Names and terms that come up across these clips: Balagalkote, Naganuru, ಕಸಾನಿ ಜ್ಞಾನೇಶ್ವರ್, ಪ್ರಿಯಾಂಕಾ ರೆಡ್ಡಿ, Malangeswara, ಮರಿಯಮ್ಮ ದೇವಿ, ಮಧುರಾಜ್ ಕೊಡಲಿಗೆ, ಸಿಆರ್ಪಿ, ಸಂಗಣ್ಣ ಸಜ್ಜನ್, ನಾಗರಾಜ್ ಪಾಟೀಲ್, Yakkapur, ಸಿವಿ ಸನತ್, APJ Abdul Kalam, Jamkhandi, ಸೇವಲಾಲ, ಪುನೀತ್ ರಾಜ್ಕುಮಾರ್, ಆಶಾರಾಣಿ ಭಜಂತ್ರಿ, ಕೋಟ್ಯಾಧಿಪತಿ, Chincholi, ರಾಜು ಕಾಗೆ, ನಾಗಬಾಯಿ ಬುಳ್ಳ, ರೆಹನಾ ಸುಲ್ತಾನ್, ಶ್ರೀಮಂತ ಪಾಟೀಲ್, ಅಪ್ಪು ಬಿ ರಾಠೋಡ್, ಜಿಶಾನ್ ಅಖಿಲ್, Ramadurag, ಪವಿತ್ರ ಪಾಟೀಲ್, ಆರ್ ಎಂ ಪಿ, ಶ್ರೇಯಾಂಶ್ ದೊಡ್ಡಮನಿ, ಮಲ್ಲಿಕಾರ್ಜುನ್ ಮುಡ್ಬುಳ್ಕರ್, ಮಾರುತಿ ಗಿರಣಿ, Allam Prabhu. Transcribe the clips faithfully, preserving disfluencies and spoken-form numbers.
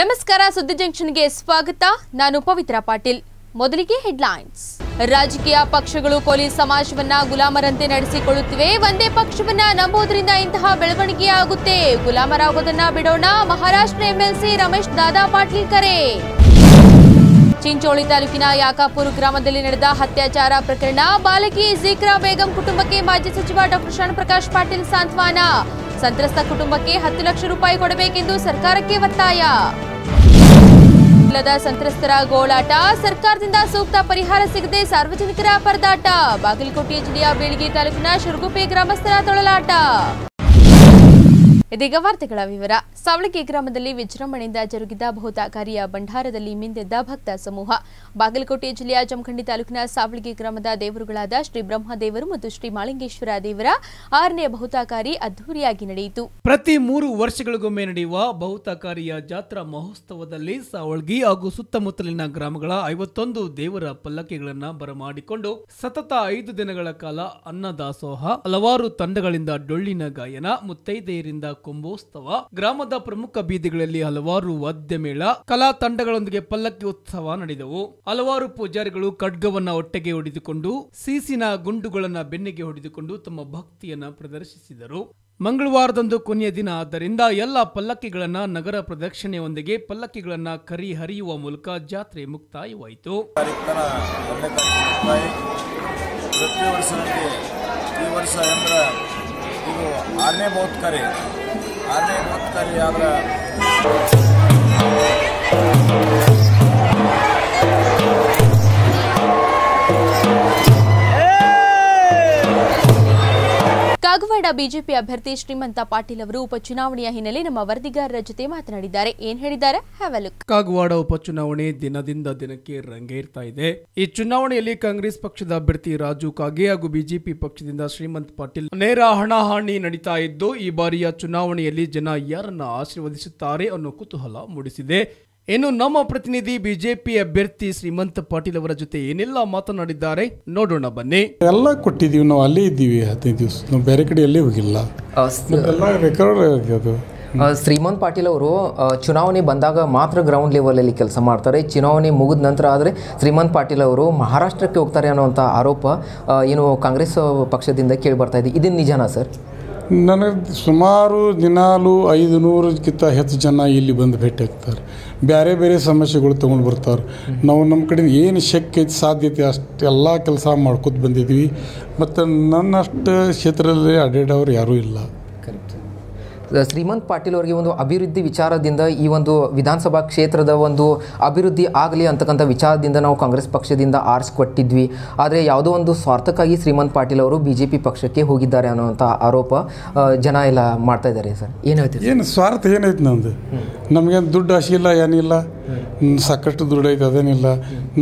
ನಮಸ್ಕಾರ ಸುದ್ದಿ ಜಂಕ್ಷನ್ಗೆ ಸ್ವಾಗತ ನಾನು ಪವಿತ್ರ ಪಾಟೀಲ್ ಮೊದಲಿಗೆ ಹೆಡ್ಲೈನ್ಸ್ ರಾಜಕೀಯ ಪಕ್ಷಗಳು ಕೋಲಿ ಸಮಾಜವನ್ನ ಗುಲಾಮರಂತೆ ನಡೆಸಿಕೊಳ್ಳುತ್ತಿವೆ ಒಂದೇ ಪಕ್ಷವನ್ನ ನಂಬುವುದರಿಂದ ಇಂತಹ ಬೆಳವಣಿಗೆ ಆಗುತ್ತೆ ಗುಲಾಮರಾಗೋದನ್ನ ಬಿಡೋಣ ಮಹಾರಾಷ್ಟ್ರ ಎಂಎಲ್ಸಿ ರಮೇಶ್ ದಾದಾ ಪಾಟೀಲ್ ಕರೆ ಚಿಂಚೋಳಿ ತಾಲೂಕಿನ ಯಾಕಾಪುರ ಗ್ರಾಮದಲ್ಲಿ ನಡೆದ ಅತ್ಯಾಚಾರ ಪ್ರಕರಣ ಬಾಲಕಿ ಜಿಕ್ರಾ ಬೇಗಂ ಕುಟುಂಬಕ್ಕೆ ಮಾಜಿ ಸಚಿವ ಡಾಕ್ಟರ್ ಶಾನ್ ಪ್ರಕಾಶ್ ಪಾಟೀಲ್ ಸಾಂತ್ವನ ಸಂತ್ರಸ್ತ ಕುಟುಂಬಕ್ಕೆ ಹತ್ತು ಲಕ್ಷ ರೂಪಾಯಿ ಕೊಡಬೇಕೆಂದು ಸರ್ಕಾರಕ್ಕೆ ಒತ್ತಾಯ ಇಲ್ಲದ ಸಂತ್ರಸ್ತರ ಗೋಳಾಟ ಸರ್ಕಾರದಿಂದ ಸೂಕ್ತ ಪರಿಹಾರ ಸಿಗದೆ ಸಾರ್ವಜನಿಕರ ಪರದಾಟ ಬಾಗಲಕೋಟೆ ಜಿಲ್ಲೆಯ ಬೇಳಿಗೆ ತಾಲೂಕಿನ ಶುರುಗುಪ್ಪೆ ಗ್ರಾಮಸ್ಥರ ತೊಳಲಾಟ ಇದೀಗ ವಾರ್ತೆಗಳ ವಿವರ ಸಾವಳಗಿ ಗ್ರಾಮದಲ್ಲಿ ವಿಜೃಂಭಣೆಯಿಂದ ಜರುಗಿದ ಬಹುತಾಕಾರಿಯ ಭಂಡಾರದಲ್ಲಿ ಮಿಂದೆದ್ದ ಭಕ್ತ ಸಮೂಹ ಬಾಗಲಕೋಟೆ ಜಿಲ್ಲೆಯ ಜಮಖಂಡಿ ತಾಲೂಕಿನ ಸಾವಳಗಿ ಗ್ರಾಮದ ದೇವರುಗಳಾದ ಶ್ರೀ ಬ್ರಹ್ಮದೇವರು ಮತ್ತು ಶ್ರೀ ಮಾಳಂಗೇಶ್ವರ ದೇವರ ಆರನೇ ಬಹುತಾಕಾರಿ ಅದ್ದೂರಿಯಾಗಿ ನಡೆಯಿತು. ಪ್ರತಿ ಮೂರು ವರ್ಷಗಳಿಗೊಮ್ಮೆ ನಡೆಯುವ ಬಹುತಾಕಾರಿಯ ಜಾತ್ರಾ ಮಹೋತ್ಸವದಲ್ಲಿ ಸಾವಳಗಿ ಹಾಗೂ ಸುತ್ತಮುತ್ತಲಿನ ಗ್ರಾಮಗಳ ಐವತ್ತೊಂದು ದೇವರ ಪಲ್ಲಕ್ಕಿಗಳನ್ನ ಬರಮಾಡಿಕೊಂಡು ಸತತ ಐದು ದಿನಗಳ ಕಾಲ ಅನ್ನದಾಸೋಹ, ಹಲವಾರು ತಂಡಗಳಿಂದ ಡೊಳ್ಳಿನ ಗಾಯನ, ಮುತ್ತೈದೆಯರಿಂದ ಕುಂಭೋತ್ಸವ, ಗ್ರಾಮದ ಪ್ರಮುಖ ಬೀದಿಗಳಲ್ಲಿ ಹಲವಾರು ವಾದ್ಯ ಮೇಳ, ಕಲಾ ತಂಡಗಳೊಂದಿಗೆ ಪಲ್ಲಕ್ಕಿ ಉತ್ಸವ ನಡೆದವು. ಹಲವಾರು ಪೂಜಾರಿಗಳು ಖಡ್ಗವನ್ನ ಒಟ್ಟೆಗೆ ಹೊಡೆದುಕೊಂಡು, ಸೀಸಿನ ಗುಂಡುಗಳನ್ನ ಬೆನ್ನಿಗೆ ಹೊಡೆದುಕೊಂಡು ತಮ್ಮ ಭಕ್ತಿಯನ್ನ ಪ್ರದರ್ಶಿಸಿದರು. ಮಂಗಳವಾರದಂದು ಕೊನೆಯ ದಿನ ಆದ್ದರಿಂದ ಎಲ್ಲ ಪಲ್ಲಕ್ಕಿಗಳನ್ನ ನಗರ ಪ್ರದಕ್ಷಿಣೆಯೊಂದಿಗೆ ಪಲ್ಲಕ್ಕಿಗಳನ್ನ ಕರಿ ಹರಿಯುವ ಮೂಲಕ ಜಾತ್ರೆ ಮುಕ್ತಾಯವಾಯಿತು. ಆರನೇ ಬಹುತಾಕಾರಿ ಆದ್ರೆ ಕಾಗವಾಡ ಬಿಜೆಪಿ ಅಭ್ಯರ್ಥಿ ಶ್ರೀಮಂತ ಪಾಟೀಲ್ ಅವರು ಉಪಚುನಾವಣೆಯ ಹಿನ್ನೆಲೆ ನಮ್ಮ ವರದಿಗಾರರ ಜೊತೆ ಮಾತನಾಡಿದ್ದಾರೆ. ಏನ್ ಹೇಳಿದ್ದಾರೆ? ಕಾಗವಾಡ ಉಪಚುನಾವಣೆ ದಿನದಿಂದ ದಿನಕ್ಕೆ ರಂಗೇರ್ತಾ ಇದೆ. ಈ ಚುನಾವಣೆಯಲ್ಲಿ ಕಾಂಗ್ರೆಸ್ ಪಕ್ಷದ ಅಭ್ಯರ್ಥಿ ರಾಜು ಕಾಗೆ ಹಾಗೂ ಬಿಜೆಪಿ ಪಕ್ಷದಿಂದ ಶ್ರೀಮಂತ್ ಪಾಟೀಲ್ ನೇರ ಹಣಾಹಣಿ ನಡೀತಾ ಇದ್ದು, ಈ ಬಾರಿಯ ಚುನಾವಣೆಯಲ್ಲಿ ಜನ ಯಾರನ್ನ ಆಶೀರ್ವದಿಸುತ್ತಾರೆ ಅನ್ನೋ ಕುತೂಹಲ ಮೂಡಿಸಿದೆ. ಇನ್ನು ನಮ್ಮ ಪ್ರತಿನಿಧಿ ಬಿಜೆಪಿ ಅಭ್ಯರ್ಥಿ ಶ್ರೀಮಂತ್ ಪಾಟೀಲ್ ಅವರ ಜೊತೆ ಏನೆಲ್ಲ ಮಾತನಾಡಿದ್ದಾರೆ ನೋಡೋಣ ಬನ್ನಿ. ಎಲ್ಲ ಕೊಟ್ಟಿದೀವಿ, ನಾವು ಅಲ್ಲೇ ಇದ್ದೀವಿ, ಹದಿನೈದು ದಿವಸ ನಾವು ಬೇರೆ ಕಡೆ ಅಲ್ಲೇ ಹೋಗಿಲ್ಲ. ಶ್ರೀಮಂತ್ ಪಾಟೀಲ್ ಅವರು ಚುನಾವಣೆ ಬಂದಾಗ ಮಾತ್ರ ಗ್ರೌಂಡ್ ಲೆವೆಲಲ್ಲಿ ಕೆಲಸ ಮಾಡ್ತಾರೆ. ಚುನಾವಣೆ ಮುಗಿದ ನಂತರ ಆದರೆ ಶ್ರೀಮಂತ್ ಪಾಟೀಲ್ ಅವರು ಮಹಾರಾಷ್ಟ್ರಕ್ಕೆ ಹೋಗ್ತಾರೆ ಅನ್ನೋಂಥ ಆರೋಪ ಏನು ಕಾಂಗ್ರೆಸ್ ಪಕ್ಷದಿಂದ ಕೇಳಿ ಬರ್ತಾ ಇದೆ, ಇದನ್ನು ನಿಜನಾ ಸರ್? ನನಗೆ ಸುಮಾರು ದಿನಾಲೂ ಐದು ನೂರಕ್ಕಿಂತ ಹೆಚ್ಚು ಜನ ಇಲ್ಲಿ ಬಂದು ಭೇಟಿ ಆಗ್ತಾರೆ. ಬೇರೆ ಬೇರೆ ಸಮಸ್ಯೆಗಳು ತೊಗೊಂಡು ಬರ್ತಾರೆ. ನಾವು ನಮ್ಮ ಕಡೆಯಿಂದ ಏನು ಶಕ್ಯ ಸಾಧ್ಯತೆ ಅಷ್ಟೆಲ್ಲ ಕೆಲಸ ಮಾಡ್ಕೊತ ಬಂದಿದ್ವಿ. ಮತ್ತು ನನ್ನಷ್ಟು ಕ್ಷೇತ್ರದಲ್ಲಿ ಅಡ್ಡಾಡೋರು ಯಾರೂ ಇಲ್ಲ. ಶ್ರೀಮಂತ್ ಪಾಟೀಲ್ ಅವರಿಗೆ ಒಂದು ಅಭಿವೃದ್ಧಿ ವಿಚಾರದಿಂದ, ಈ ಒಂದು ವಿಧಾನಸಭಾ ಕ್ಷೇತ್ರದ ಒಂದು ಅಭಿವೃದ್ಧಿ ಆಗಲಿ ಅಂತಕ್ಕಂಥ ವಿಚಾರದಿಂದ ನಾವು ಕಾಂಗ್ರೆಸ್ ಪಕ್ಷದಿಂದ ಆರಿಸಿಕೊಟ್ಟಿದ್ವಿ. ಆದರೆ ಯಾವುದೋ ಒಂದು ಸ್ವಾರ್ಥಕ್ಕಾಗಿ ಶ್ರೀಮಂತ್ ಪಾಟೀಲ್ ಅವರು ಬಿ ಜೆ ಪಿ ಪಕ್ಷಕ್ಕೆ ಹೋಗಿದ್ದಾರೆ ಅನ್ನೋಂಥ ಆರೋಪ ಜನ ಎಲ್ಲ ಮಾಡ್ತಾ ಇದ್ದಾರೆ ಸರ್. ಏನಾಯ್ತು? ಏನು ಸ್ವಾರ್ಥ ಏನಾಯ್ತು ನಮ್ಮದು? ನಮಗೆ ದುಡ್ಡು ಆಶೆಯಿಲ್ಲ, ಏನಿಲ್ಲ, ಸಾಕಷ್ಟು ದುಡ್ಡು ಐತೆ, ಅದೇನಿಲ್ಲ.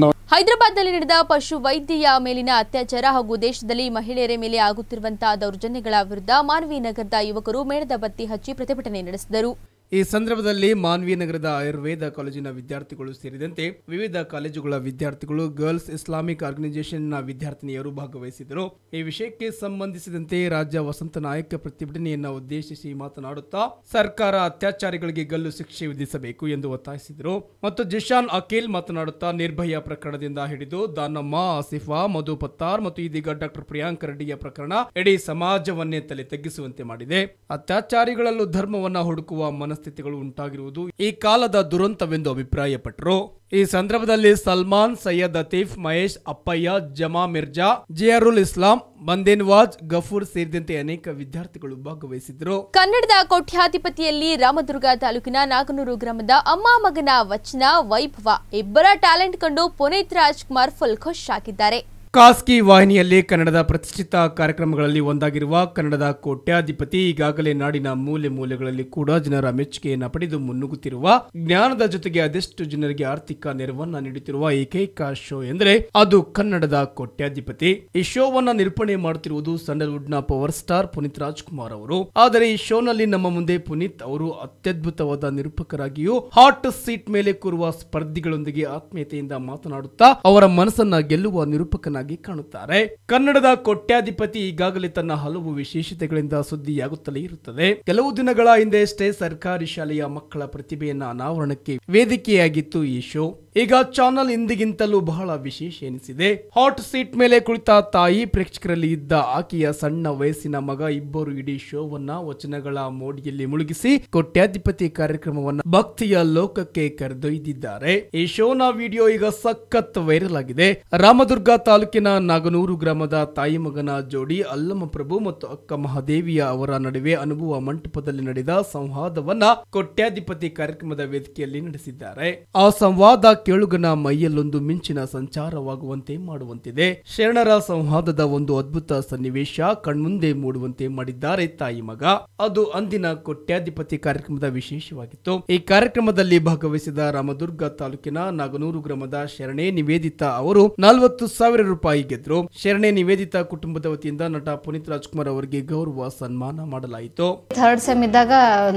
ನಾವು ಹೈದರಾಬಾದ್ನಲ್ಲಿ ನಡೆದ ಪಶು ವೈದ್ಯೆಯ ಮೇಲಿನ ಅತ್ಯಾಚಾರ ಹಾಗೂ ದೇಶದಲ್ಲಿ ಮಹಿಳೆಯರ ಮೇಲೆ ಆಗುತ್ತಿರುವಂತಹ ದೌರ್ಜನ್ಯಗಳ ವಿರುದ್ಧ ಮಾನವೀನಗರದ ಯುವಕರು ಮೇಣದ ಬತ್ತಿ ಹಚ್ಚಿ ಪ್ರತಿಭಟನೆ ನಡೆಸಿದರು. ಈ ಸಂದರ್ಭದಲ್ಲಿ ಮಾನವೀನಗರದ ಆಯುರ್ವೇದ ಕಾಲೇಜಿನ ವಿದ್ಯಾರ್ಥಿಗಳು ಸೇರಿದಂತೆ ವಿವಿಧ ಕಾಲೇಜುಗಳ ವಿದ್ಯಾರ್ಥಿಗಳು, ಗರ್ಲ್ಸ್ ಇಸ್ಲಾಮಿಕ್ ಆರ್ಗನೈಸೇಷನ್ನ ವಿದ್ಯಾರ್ಥಿನಿಯರು ಭಾಗವಹಿಸಿದರು. ಈ ವಿಷಯಕ್ಕೆ ಸಂಬಂಧಿಸಿದಂತೆ ರಾಜ್ಯ ವಸಂತ ನಾಯಕ ಪ್ರತಿಭಟನೆಯನ್ನು ಉದ್ದೇಶಿಸಿ ಮಾತನಾಡುತ್ತಾ, ಸರ್ಕಾರ ಅತ್ಯಾಚಾರಿಗಳಿಗೆ ಗಲ್ಲು ಶಿಕ್ಷೆ ವಿಧಿಸಬೇಕು ಎಂದು ಒತ್ತಾಯಿಸಿದರು. ಮತ್ತು ಜಿಶಾನ್ ಅಖಿಲ್ ಮಾತನಾಡುತ್ತಾ, ನಿರ್ಭಯ ಪ್ರಕರಣದಿಂದ ಹಿಡಿದು ದಾನಮ್ಮ, ಆಸಿಫಾ, ಮಧು ಪತ್ತಾರ್ ಮತ್ತು ಇದೀಗ ಡಾಕ್ಟರ್ ಪ್ರಿಯಾಂಕ ರೆಡ್ಡಿಯ ಪ್ರಕರಣ ಇಡೀ ಸಮಾಜವನ್ನೇ ತಲೆ ತಗ್ಗಿಸುವಂತೆ ಮಾಡಿದೆ. ಅತ್ಯಾಚಾರಿಗಳಲ್ಲೂ ಧರ್ಮವನ್ನ ಹುಡುಕುವ ಮನಸ್ಸು ಸ್ಥಿತಿಗಳು ಉಂಟಾಗಿರುವುದು ಈ ಕಾಲದ ದುರಂತವೆಂದು ಅಭಿಪ್ರಾಯಪಟ್ಟರು. ಈ ಸಂದರ್ಭದಲ್ಲಿ ಸಲ್ಮಾನ್, ಸೈಯದ್ ಅತೀಫ್, ಮಹೇಶ್, ಅಪ್ಪಯ್ಯ, ಜಮಾ ಮಿರ್ಜಾ, ಜಿಯಾರುಲ್ ಇಸ್ಲಾಂ, ಬಂದೇನ್ವಾಜ್, ಗಫೂರ್ ಸೇರಿದಂತೆ ಅನೇಕ ವಿದ್ಯಾರ್ಥಿಗಳು ಭಾಗವಹಿಸಿದರು. ಕನ್ನಡದ ಕೋಟ್ಯಾಧಿಪತಿಯಲ್ಲಿ ರಾಮದುರ್ಗ ತಾಲೂಕಿನ ನಾಗನೂರು ಗ್ರಾಮದ ಅಮ್ಮ ಮಗನ ವಚನ ವೈಭವ ಇಬ್ಬರ ಟ್ಯಾಲೆಂಟ್ ಕಂಡು ಪುನೀತ್ ರಾಜ್ಕುಮಾರ್ ಫುಲ್ ಖುಷ್ ಹಾಕಿದ್ದಾರೆ. ಖಾಸಗಿ ವಾಹಿನಿಯಲ್ಲಿ ಕನ್ನಡದ ಪ್ರತಿಷ್ಠಿತ ಕಾರ್ಯಕ್ರಮಗಳಲ್ಲಿ ಒಂದಾಗಿರುವ ಕನ್ನಡದ ಕೋಟ್ಯಾಧಿಪತಿ ಈಗಾಗಲೇ ನಾಡಿನ ಮೂಲೆ ಮೂಲೆಗಳಲ್ಲಿ ಕೂಡ ಜನರ ಮೆಚ್ಚುಗೆಯನ್ನು ಪಡೆದು ಮುನ್ನುಗ್ಗುತ್ತಿರುವ, ಜ್ಞಾನದ ಜೊತೆಗೆ ಅದೆಷ್ಟು ಜನರಿಗೆ ಆರ್ಥಿಕ ನೆರವನ್ನ ನೀಡುತ್ತಿರುವ ಏಕೈಕ ಶೋ ಎಂದರೆ ಅದು ಕನ್ನಡದ ಕೋಟ್ಯಾಧಿಪತಿ. ಈ ಶೋವನ್ನ ನಿರೂಪಣೆ ಮಾಡುತ್ತಿರುವುದು ಸ್ಯಾಂಡಲ್ವುಡ್ ನ ಪವರ್ ಸ್ಟಾರ್ ಪುನೀತ್ ರಾಜ್ಕುಮಾರ್ ಅವರು. ಆದರೆ ಈ ಶೋನಲ್ಲಿ ನಮ್ಮ ಮುಂದೆ ಪುನೀತ್ ಅವರು ಅತ್ಯದ್ಭುತವಾದ ನಿರೂಪಕರಾಗಿಯೂ ಹಾಟ್ ಸೀಟ್ ಮೇಲೆ ಕೂರುವ ಸ್ಪರ್ಧಿಗಳೊಂದಿಗೆ ಆತ್ಮೀಯತೆಯಿಂದ ಮಾತನಾಡುತ್ತಾ ಅವರ ಮನಸ್ಸನ್ನ ಗೆಲ್ಲುವ ನಿರೂಪಕನ ನಾಯಕನಾಗಿ ಕಾಣುತ್ತಾರೆ. ಕನ್ನಡದ ಕೋಟ್ಯಾಧಿಪತಿ ಈಗಾಗಲೇ ತನ್ನ ಹಲವು ವಿಶೇಷತೆಗಳಿಂದ ಸುದ್ದಿಯಾಗುತ್ತಲೇ ಇರುತ್ತದೆ. ಕೆಲವು ದಿನಗಳ ಹಿಂದೆಯಷ್ಟೇ ಸರ್ಕಾರಿ ಶಾಲೆಯ ಮಕ್ಕಳ ಪ್ರತಿಭೆಯನ್ನ ಅನಾವರಣಕ್ಕೆ ವೇದಿಕೆಯಾಗಿತ್ತು ಈ ಶೋ. ಈಗ ಚಾನಲ್ ಇಂದಿಗಿಂತಲೂ ಬಹಳ ವಿಶೇಷ ಎನಿಸಿದೆ. ಹಾಟ್ ಸೀಟ್ ಮೇಲೆ ಕುಳಿತ ತಾಯಿ, ಪ್ರೇಕ್ಷಕರಲ್ಲಿ ಇದ್ದ ಆಕೆಯ ಸಣ್ಣ ವಯಸ್ಸಿನ ಮಗ ಇಬ್ಬರು ಇಡೀ ಶೋವನ್ನ ವಚನಗಳ ಮೋಡಿಯಲ್ಲಿ ಮುಳುಗಿಸಿ ಕೋಟ್ಯಾಧಿಪತಿ ಕಾರ್ಯಕ್ರಮವನ್ನ ಭಕ್ತಿಯ ಲೋಕಕ್ಕೆ ಕರೆದೊಯ್ದಿದ್ದಾರೆ. ಈ ಶೋನ ವಿಡಿಯೋ ಈಗ ಸಖತ್ ವೈರಲ್ ಆಗಿದೆ. ರಾಮದುರ್ಗ ತಾಲೂಕಿನ ನಾಗನೂರು ಗ್ರಾಮದ ತಾಯಿ ಮಗನ ಜೋಡಿ ಅಲ್ಲಮ ಪ್ರಭು ಮತ್ತು ಅಕ್ಕ ಮಹಾದೇವಿಯ ಅವರ ನಡುವೆ ಅನುಭವ ಮಂಟಪದಲ್ಲಿ ನಡೆದ ಸಂವಾದವನ್ನ ಕೋಟ್ಯಾಧಿಪತಿ ಕಾರ್ಯಕ್ರಮದ ವೇದಿಕೆಯಲ್ಲಿ ನಡೆಸಿದ್ದಾರೆ. ಆ ಸಂವಾದ ಕೇಳುಗನ ಮೈಯಲ್ಲೊಂದು ಮಿಂಚಿನ ಸಂಚಾರವಾಗುವಂತೆ ಮಾಡುವಂತಿದೆ. ಶರಣರ ಸಂವಾದದ ಒಂದು ಅದ್ಭುತ ಸನ್ನಿವೇಶ ಕಣ್ಮುಂದೆ ಮೂಡುವಂತೆ ಮಾಡಿದ್ದಾರೆ ತಾಯಿ ಮಗ. ಅದು ಅಂದಿನ ಕೋಟ್ಯಾಧಿಪತಿ ಕಾರ್ಯಕ್ರಮದ ವಿಶೇಷವಾಗಿತ್ತು. ಈ ಕಾರ್ಯಕ್ರಮದಲ್ಲಿ ಭಾಗವಹಿಸಿದ ರಾಮದುರ್ಗ ತಾಲೂಕಿನ ನಾಗನೂರು ಗ್ರಾಮದ ಶರಣೆ ನಿವೇದಿತಾ ಅವರು ನಲವತ್ತು ಸಾವಿರ ರೂಪಾಯಿ ಗೆದ್ರು. ಶರಣೆ ನಿವೇದಿತಾ ಕುಟುಂಬದ ವತಿಯಿಂದ ನಟ ಪುನೀತ್ ರಾಜ್ಕುಮಾರ್ ಅವರಿಗೆ ಗೌರವ ಸನ್ಮಾನ ಮಾಡಲಾಯಿತು. ಥರ್ಡ್ ಸೆಮ್ ಇದ್ದಾಗ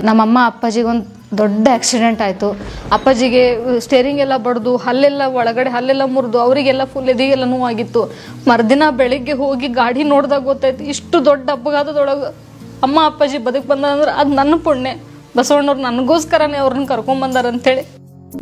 ನಮ್ಮಮ್ಮ ಅಪ್ಪಾಜಿಗೊಂದು ದೊಡ್ಡ ಆಕ್ಸಿಡೆಂಟ್ ಆಯ್ತು. ಅಪ್ಪಾಜಿಗೆ ಸ್ಟೇರಿಂಗ್ ಎಲ್ಲ ಬಡ್ದು ಹಲ್ಲೆಲ್ಲ ಒಳಗಡೆ ಹಲ್ಲೆಲ್ಲ ಮುರಿದು ಅವರಿಗೆಲ್ಲ ಫುಲ್ ಎದೆಗೆಲ್ಲ ನೋವಾಗಿತ್ತು. ಮರುದಿನ ಬೆಳಿಗ್ಗೆ ಹೋಗಿ ಗಾಡಿ ನೋಡಿದಾಗ ಗೊತ್ತಾಯ್ತು ಇಷ್ಟು ದೊಡ್ಡ ಅಪಘಾತದೊಳಗೆ ಅಮ್ಮ ಅಪ್ಪಾಜಿ ಬದುಕು ಬಂದ್ರೆ ಅದು ನನ್ನ ಪುಣ್ಯ, ಬಸವಣ್ಣವ್ರು ನನಗೋಸ್ಕರನೇ ಅವ್ರನ್ನ ಕರ್ಕೊಂಡ್ಬಂದಾರಂತೇಳಿ.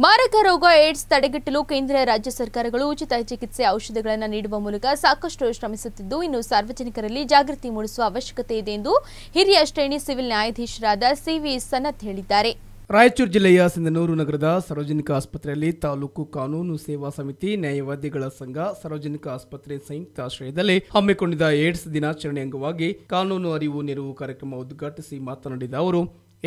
ಮಾರಕ ರೋಗ ಏಡ್ಸ್ ತಡೆಗಟ್ಟಲು ಕೇಂದ್ರ ರಾಜ್ಯ ಸರ್ಕಾರಗಳು ಉಚಿತ ಚಿಕಿತ್ಸೆ ಔಷಧಿಗಳನ್ನು ನೀಡುವ ಮೂಲಕ ಸಾಕಷ್ಟು ಶ್ರಮಿಸುತ್ತಿದ್ದು, ಇನ್ನು ಸಾರ್ವಜನಿಕರಲ್ಲಿ ಜಾಗೃತಿ ಮೂಡಿಸುವ ಅವಶ್ಯಕತೆ ಇದೆ ಎಂದು ಹಿರಿಯ ಶ್ರೇಣಿ ಸಿವಿಲ್ ನ್ಯಾಯಾಧೀಶರಾದ ಸಿವಿ ಸನತ್ ಹೇಳಿದ್ದಾರೆ. ರಾಯಚೂರು ಜಿಲ್ಲೆಯ ಸಿಂಧನೂರು ನಗರದ ಸಾರ್ವಜನಿಕ ಆಸ್ಪತ್ರೆಯಲ್ಲಿ ತಾಲೂಕು ಕಾನೂನು ಸೇವಾ ಸಮಿತಿ, ನ್ಯಾಯವಾದಿಗಳ ಸಂಘ, ಸಾರ್ವಜನಿಕ ಆಸ್ಪತ್ರೆ ಸಂಯುಕ್ತ ಆಶ್ರಯದಲ್ಲಿ ಹಮ್ಮಿಕೊಂಡಿದ್ದ ಏಡ್ಸ್ ದಿನಾಚರಣೆ ಅಂಗವಾಗಿ ಕಾನೂನು ಅರಿವು ನೆರವು ಕಾರ್ಯಕ್ರಮ ಉದ್ಘಾಟಿಸಿ ಮಾತನಾಡಿದ ಅವರು,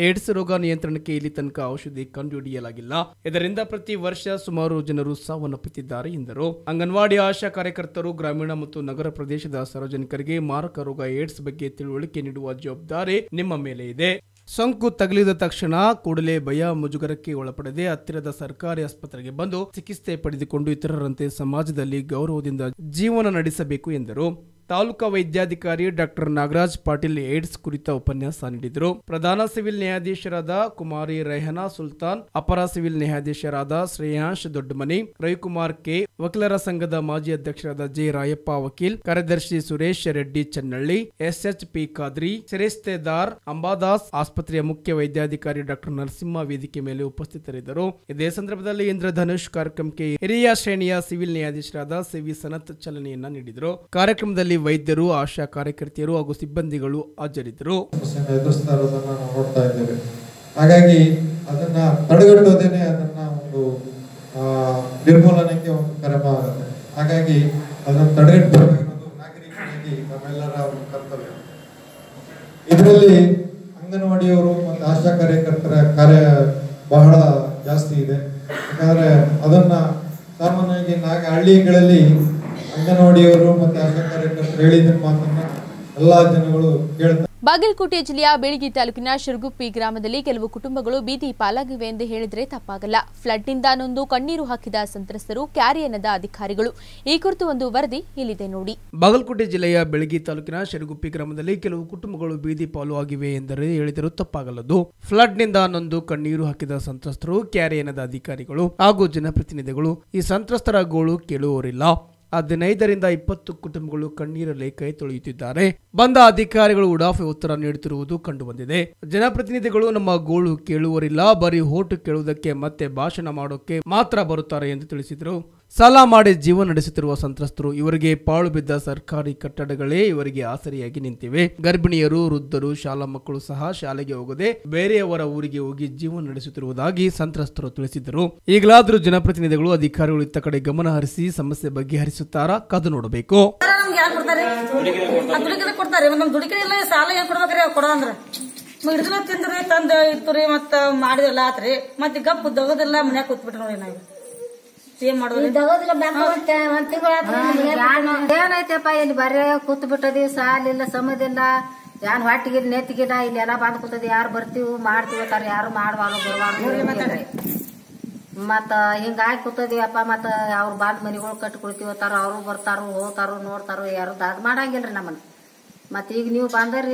ಏಡ್ಸ್ ರೋಗ ನಿಯಂತ್ರಣಕ್ಕೆ ಇಲ್ಲಿ ತನಕ ಔಷಧಿ ಕಂಡುಹಿಡಿಯಲಾಗಿಲ್ಲ. ಇದರಿಂದ ಪ್ರತಿ ವರ್ಷ ಸುಮಾರು ಜನರು ಸಾವನ್ನಪ್ಪುತ್ತಿದ್ದಾರೆ ಎಂದರು. ಅಂಗನವಾಡಿ ಆಶಾ ಕಾರ್ಯಕರ್ತರು ಗ್ರಾಮೀಣ ಮತ್ತು ನಗರ ಪ್ರದೇಶದ ಸಾರ್ವಜನಿಕರಿಗೆ ಮಾರಕ ರೋಗ ಏಡ್ಸ್ ಬಗ್ಗೆ ತಿಳುವಳಿಕೆ ನೀಡುವ ಜವಾಬ್ದಾರಿ ನಿಮ್ಮ ಮೇಲೆ ಇದೆ. ಸೋಂಕು ತಗುಲಿದ ತಕ್ಷಣ ಕೂಡಲೇ ಭಯ ಮುಜುಗರಕ್ಕೆ ಒಳಪಡದೆ ಹತ್ತಿರದ ಸರ್ಕಾರಿ ಆಸ್ಪತ್ರೆಗೆ ಬಂದು ಚಿಕಿತ್ಸೆ ಪಡೆದುಕೊಂಡು ಇತರರಂತೆ ಸಮಾಜದಲ್ಲಿ ಗೌರವದಿಂದ ಜೀವನ ನಡೆಸಬೇಕು ಎಂದರು. ತಾಲೂಕಾ ವೈದ್ಯಾಧಿಕಾರಿ ಡಾಕ್ಟರ್ ನಾಗರಾಜ್ ಪಾಟೀಲ್ ಏಡ್ಸ್ ಕುರಿತ ಉಪನ್ಯಾಸ ನೀಡಿದರು. ಪ್ರಧಾನ ಸಿವಿಲ್ ನ್ಯಾಯಾಧೀಶರಾದ ಕುಮಾರಿ ರೆಹನಾ ಸುಲ್ತಾನ್, ಅಪರ ಸಿವಿಲ್ ನ್ಯಾಯಾಧೀಶರಾದ ಶ್ರೇಯಾಂಶ್ ದೊಡ್ಡಮನಿ, ರವಿಕುಮಾರ್ ಕೆ, ವಕೀಲರ ಸಂಘದ ಮಾಜಿ ಅಧ್ಯಕ್ಷರಾದ ಜೆ ರಾಯಪ್ಪ ವಕೀಲ್, ಕಾರ್ಯದರ್ಶಿ ಸುರೇಶ್ ರೆಡ್ಡಿ ಚನ್ನಳ್ಳಿ, ಎಸ್ಎಚ್ ಪಿ ಖಾದ್ರಿ, ಶಿರೇಸ್ತೇದಾರ್, ಅಂಬಾದಾಸ್. ಆಸ್ಪತ್ರೆಯ ಮುಖ್ಯ ವೈದ್ಯಾಧಿಕಾರಿ ಡಾಕ್ಟರ್ ನರಸಿಂಹ ವೇದಿಕೆ ಮೇಲೆ ಉಪಸ್ಥಿತರಿದ್ದರು. ಇದೇ ಸಂದರ್ಭದಲ್ಲಿ ಇಂದ್ರಧನುಷ್ ಕಾರ್ಯಕ್ರಮಕ್ಕೆ ಹಿರಿಯ ಶ್ರೇಣಿಯ ಸಿವಿಲ್ ನ್ಯಾಯಾಧೀಶರಾದ ಸಿವಿ ಸನತ್ ಚಾಲನೆಯನ್ನ ನೀಡಿದರು. ಕಾರ್ಯಕ್ರಮದಲ್ಲಿ ವೈದ್ಯರು, ಆಶಾ ಕಾರ್ಯಕರ್ತೆಯರು ಹಾಗೂ ಸಿಬ್ಬಂದಿಗಳು ಹಾಜರಿದ್ದರು. ಹಾಗಾಗಿ ಅದನ್ನ ತಡೆಗಟ್ಟೋದೇನೆ ಅದನ್ನ ಒಂದು ನಿರ್ಮೂಲನೆಗೆ ಒಂದು ಕ್ರಮ ಆಗುತ್ತೆ. ಹಾಗಾಗಿ ಅದನ್ನು ತಡೆಗಟ್ಟಬೇಕಾಗಿರೋದು ನಾಗರಿಕರಾಗಿ ನಮ್ಮೆಲ್ಲರ ಒಂದು ಕರ್ತವ್ಯ. ಇದರಲ್ಲಿ ಅಂಗನವಾಡಿಯವರು ಮತ್ತು ಆಶಾ ಕಾರ್ಯಕರ್ತರ ಕಾರ್ಯ ಬಹಳ ಜಾಸ್ತಿ ಇದೆ. ಯಾಕಂದ್ರೆ ಅದನ್ನ ಸಾಮಾನ್ಯವಾಗಿ ನಾಗ ಹಳ್ಳಿಗಳಲ್ಲಿ ಅಂಗನವಾಡಿಯವರು ಮತ್ತು ಆಶಾ ಕಾರ್ಯಕರ್ತರು ಹೇಳಿದ ಮಾತನ್ನ ಎಲ್ಲಾ ಜನಗಳು ಕೇಳ್ತಾರೆ. ಬಾಗಲಕೋಟೆ ಜಿಲ್ಲೆಯ ಬೀಳಗಿ ತಾಲೂಕಿನ ಶಿರಗುಪ್ಪಿ ಗ್ರಾಮದಲ್ಲಿ ಕೆಲವು ಕುಟುಂಬಗಳು ಬೀದಿ ಪಾಲಾಗಿವೆ ಎಂದು ಹೇಳಿದ್ರೆ ತಪ್ಪಾಗಲ್ಲ. ಫ್ಲಡ್ನಿಂದ ನೊಂದು ಕಣ್ಣೀರು ಹಾಕಿದ ಸಂತ್ರಸ್ತರು ಕ್ಯಾರಿಯನದ ಅಧಿಕಾರಿಗಳು. ಈ ಕುರಿತು ಒಂದು ವರದಿ ಇಲ್ಲಿದೆ ನೋಡಿ. ಬಾಗಲಕೋಟೆ ಜಿಲ್ಲೆಯ ಬೀಳಗಿ ತಾಲೂಕಿನ ಶಿರಗುಪ್ಪಿ ಗ್ರಾಮದಲ್ಲಿ ಕೆಲವು ಕುಟುಂಬಗಳು ಬೀದಿ ಪಾಲು ಆಗಿವೆ ಎಂದರೆ ಹೇಳಿದರೂ ತಪ್ಪಾಗಲ್ಲದು. ಫ್ಲಡ್ನಿಂದ ನೊಂದು ಕಣ್ಣೀರು ಹಾಕಿದ ಸಂತ್ರಸ್ತರು, ಕ್ಯಾರಿಯನದ ಅಧಿಕಾರಿಗಳು ಹಾಗೂ ಜನಪ್ರತಿನಿಧಿಗಳು. ಈ ಸಂತ್ರಸ್ತರ ಗೋಳು ಕೇಳುವವರಿಲ್ಲ. ಹದಿನೈದರಿಂದ ಇಪ್ಪತ್ತು ಕುಟುಂಬಗಳು ಕಣ್ಣೀರಲ್ಲೇ ಕೈ ತೊಳೆಯುತ್ತಿದ್ದಾರೆ. ಬಂದ ಅಧಿಕಾರಿಗಳು ಉಡಾಫೆ ಉತ್ತರ ನೀಡುತ್ತಿರುವುದು ಕಂಡುಬಂದಿದೆ. ಜನಪ್ರತಿನಿಧಿಗಳು ನಮ್ಮ ಗೋಳು ಕೇಳುವರಿಲ್ಲ, ಬರೀ ಹೋಟು ಕೇಳುವುದಕ್ಕೆ ಮತ್ತೆ ಭಾಷಣ ಮಾಡೋಕೆ ಮಾತ್ರ ಬರುತ್ತಾರೆ ಎಂದು ತಿಳಿಸಿದರು. ಸಾಲ ಮಾಡಿ ಜೀವನ ನಡೆಸುತ್ತಿರುವ ಸಂತ್ರಸ್ತರು. ಇವರಿಗೆ ಪಾಳು ಬಿದ್ದ ಸರ್ಕಾರಿ ಕಟ್ಟಡಗಳೇ ಇವರಿಗೆ ಆಸರೆಯಾಗಿ ನಿಂತಿವೆ. ಗರ್ಭಿಣಿಯರು, ವೃದ್ಧರು, ಶಾಲಾ ಮಕ್ಕಳು ಸಹ ಶಾಲೆಗೆ ಹೋಗದೆ ಬೇರೆಯವರ ಊರಿಗೆ ಹೋಗಿ ಜೀವನ ನಡೆಸುತ್ತಿರುವುದಾಗಿ ಸಂತ್ರಸ್ತರು ತಿಳಿಸಿದರು. ಈಗಲಾದರೂ ಜನಪ್ರತಿನಿಧಿಗಳು, ಅಧಿಕಾರಿಗಳು ಇತ್ತ ಕಡೆ ಗಮನ ಹರಿಸಿ ಸಮಸ್ಯೆ ಬಗೆಹರಿಸುತ್ತಾರಾ ಕಾದು ನೋಡಬೇಕು. ಏನೈತೆಪ್ಪ ಇಲ್ಲಿ ಬರೀ ಕೂತ್ ಬಿಟ್ಟದಿ, ಸಾಲಿಲ್ಲ ಸಮದಿಲ್ಲ, ಏನ್ ಹೊಟ್ಟಿಗಿಲ್ ನೆತ್ತಿಗಿಲ್ಲ, ಇಲ್ಲಿ ಎಲ್ಲ ಬಂದ್ ಕೂತದ. ಯಾರು ಬರ್ತೀವಿ ಮಾಡ್ತೀವತ್ತಾರ, ಯಾರು ಮಾಡ್ಬಾರ್ದು ಬರ್ಬಾರ್ದು. ಮತ್ತ ಹಿಂಗಾಗಿ ಕೂತದಿವಪ್ಪ, ಮತ್ತ ಅವ್ರ ಬಾಂದ್ ಮನಿಗಳು ಕಟ್ಕೊಳ್ತೀವತ್ತಾರ, ಅವ್ರು ಬರ್ತಾರು ಹೋಗ್ತಾರು ನೋಡ್ತಾರು, ಯಾರು ದಾದ್ ಮಾಡಂಗಿಲ್ರಿ ನಮ್ಮನ್ನ.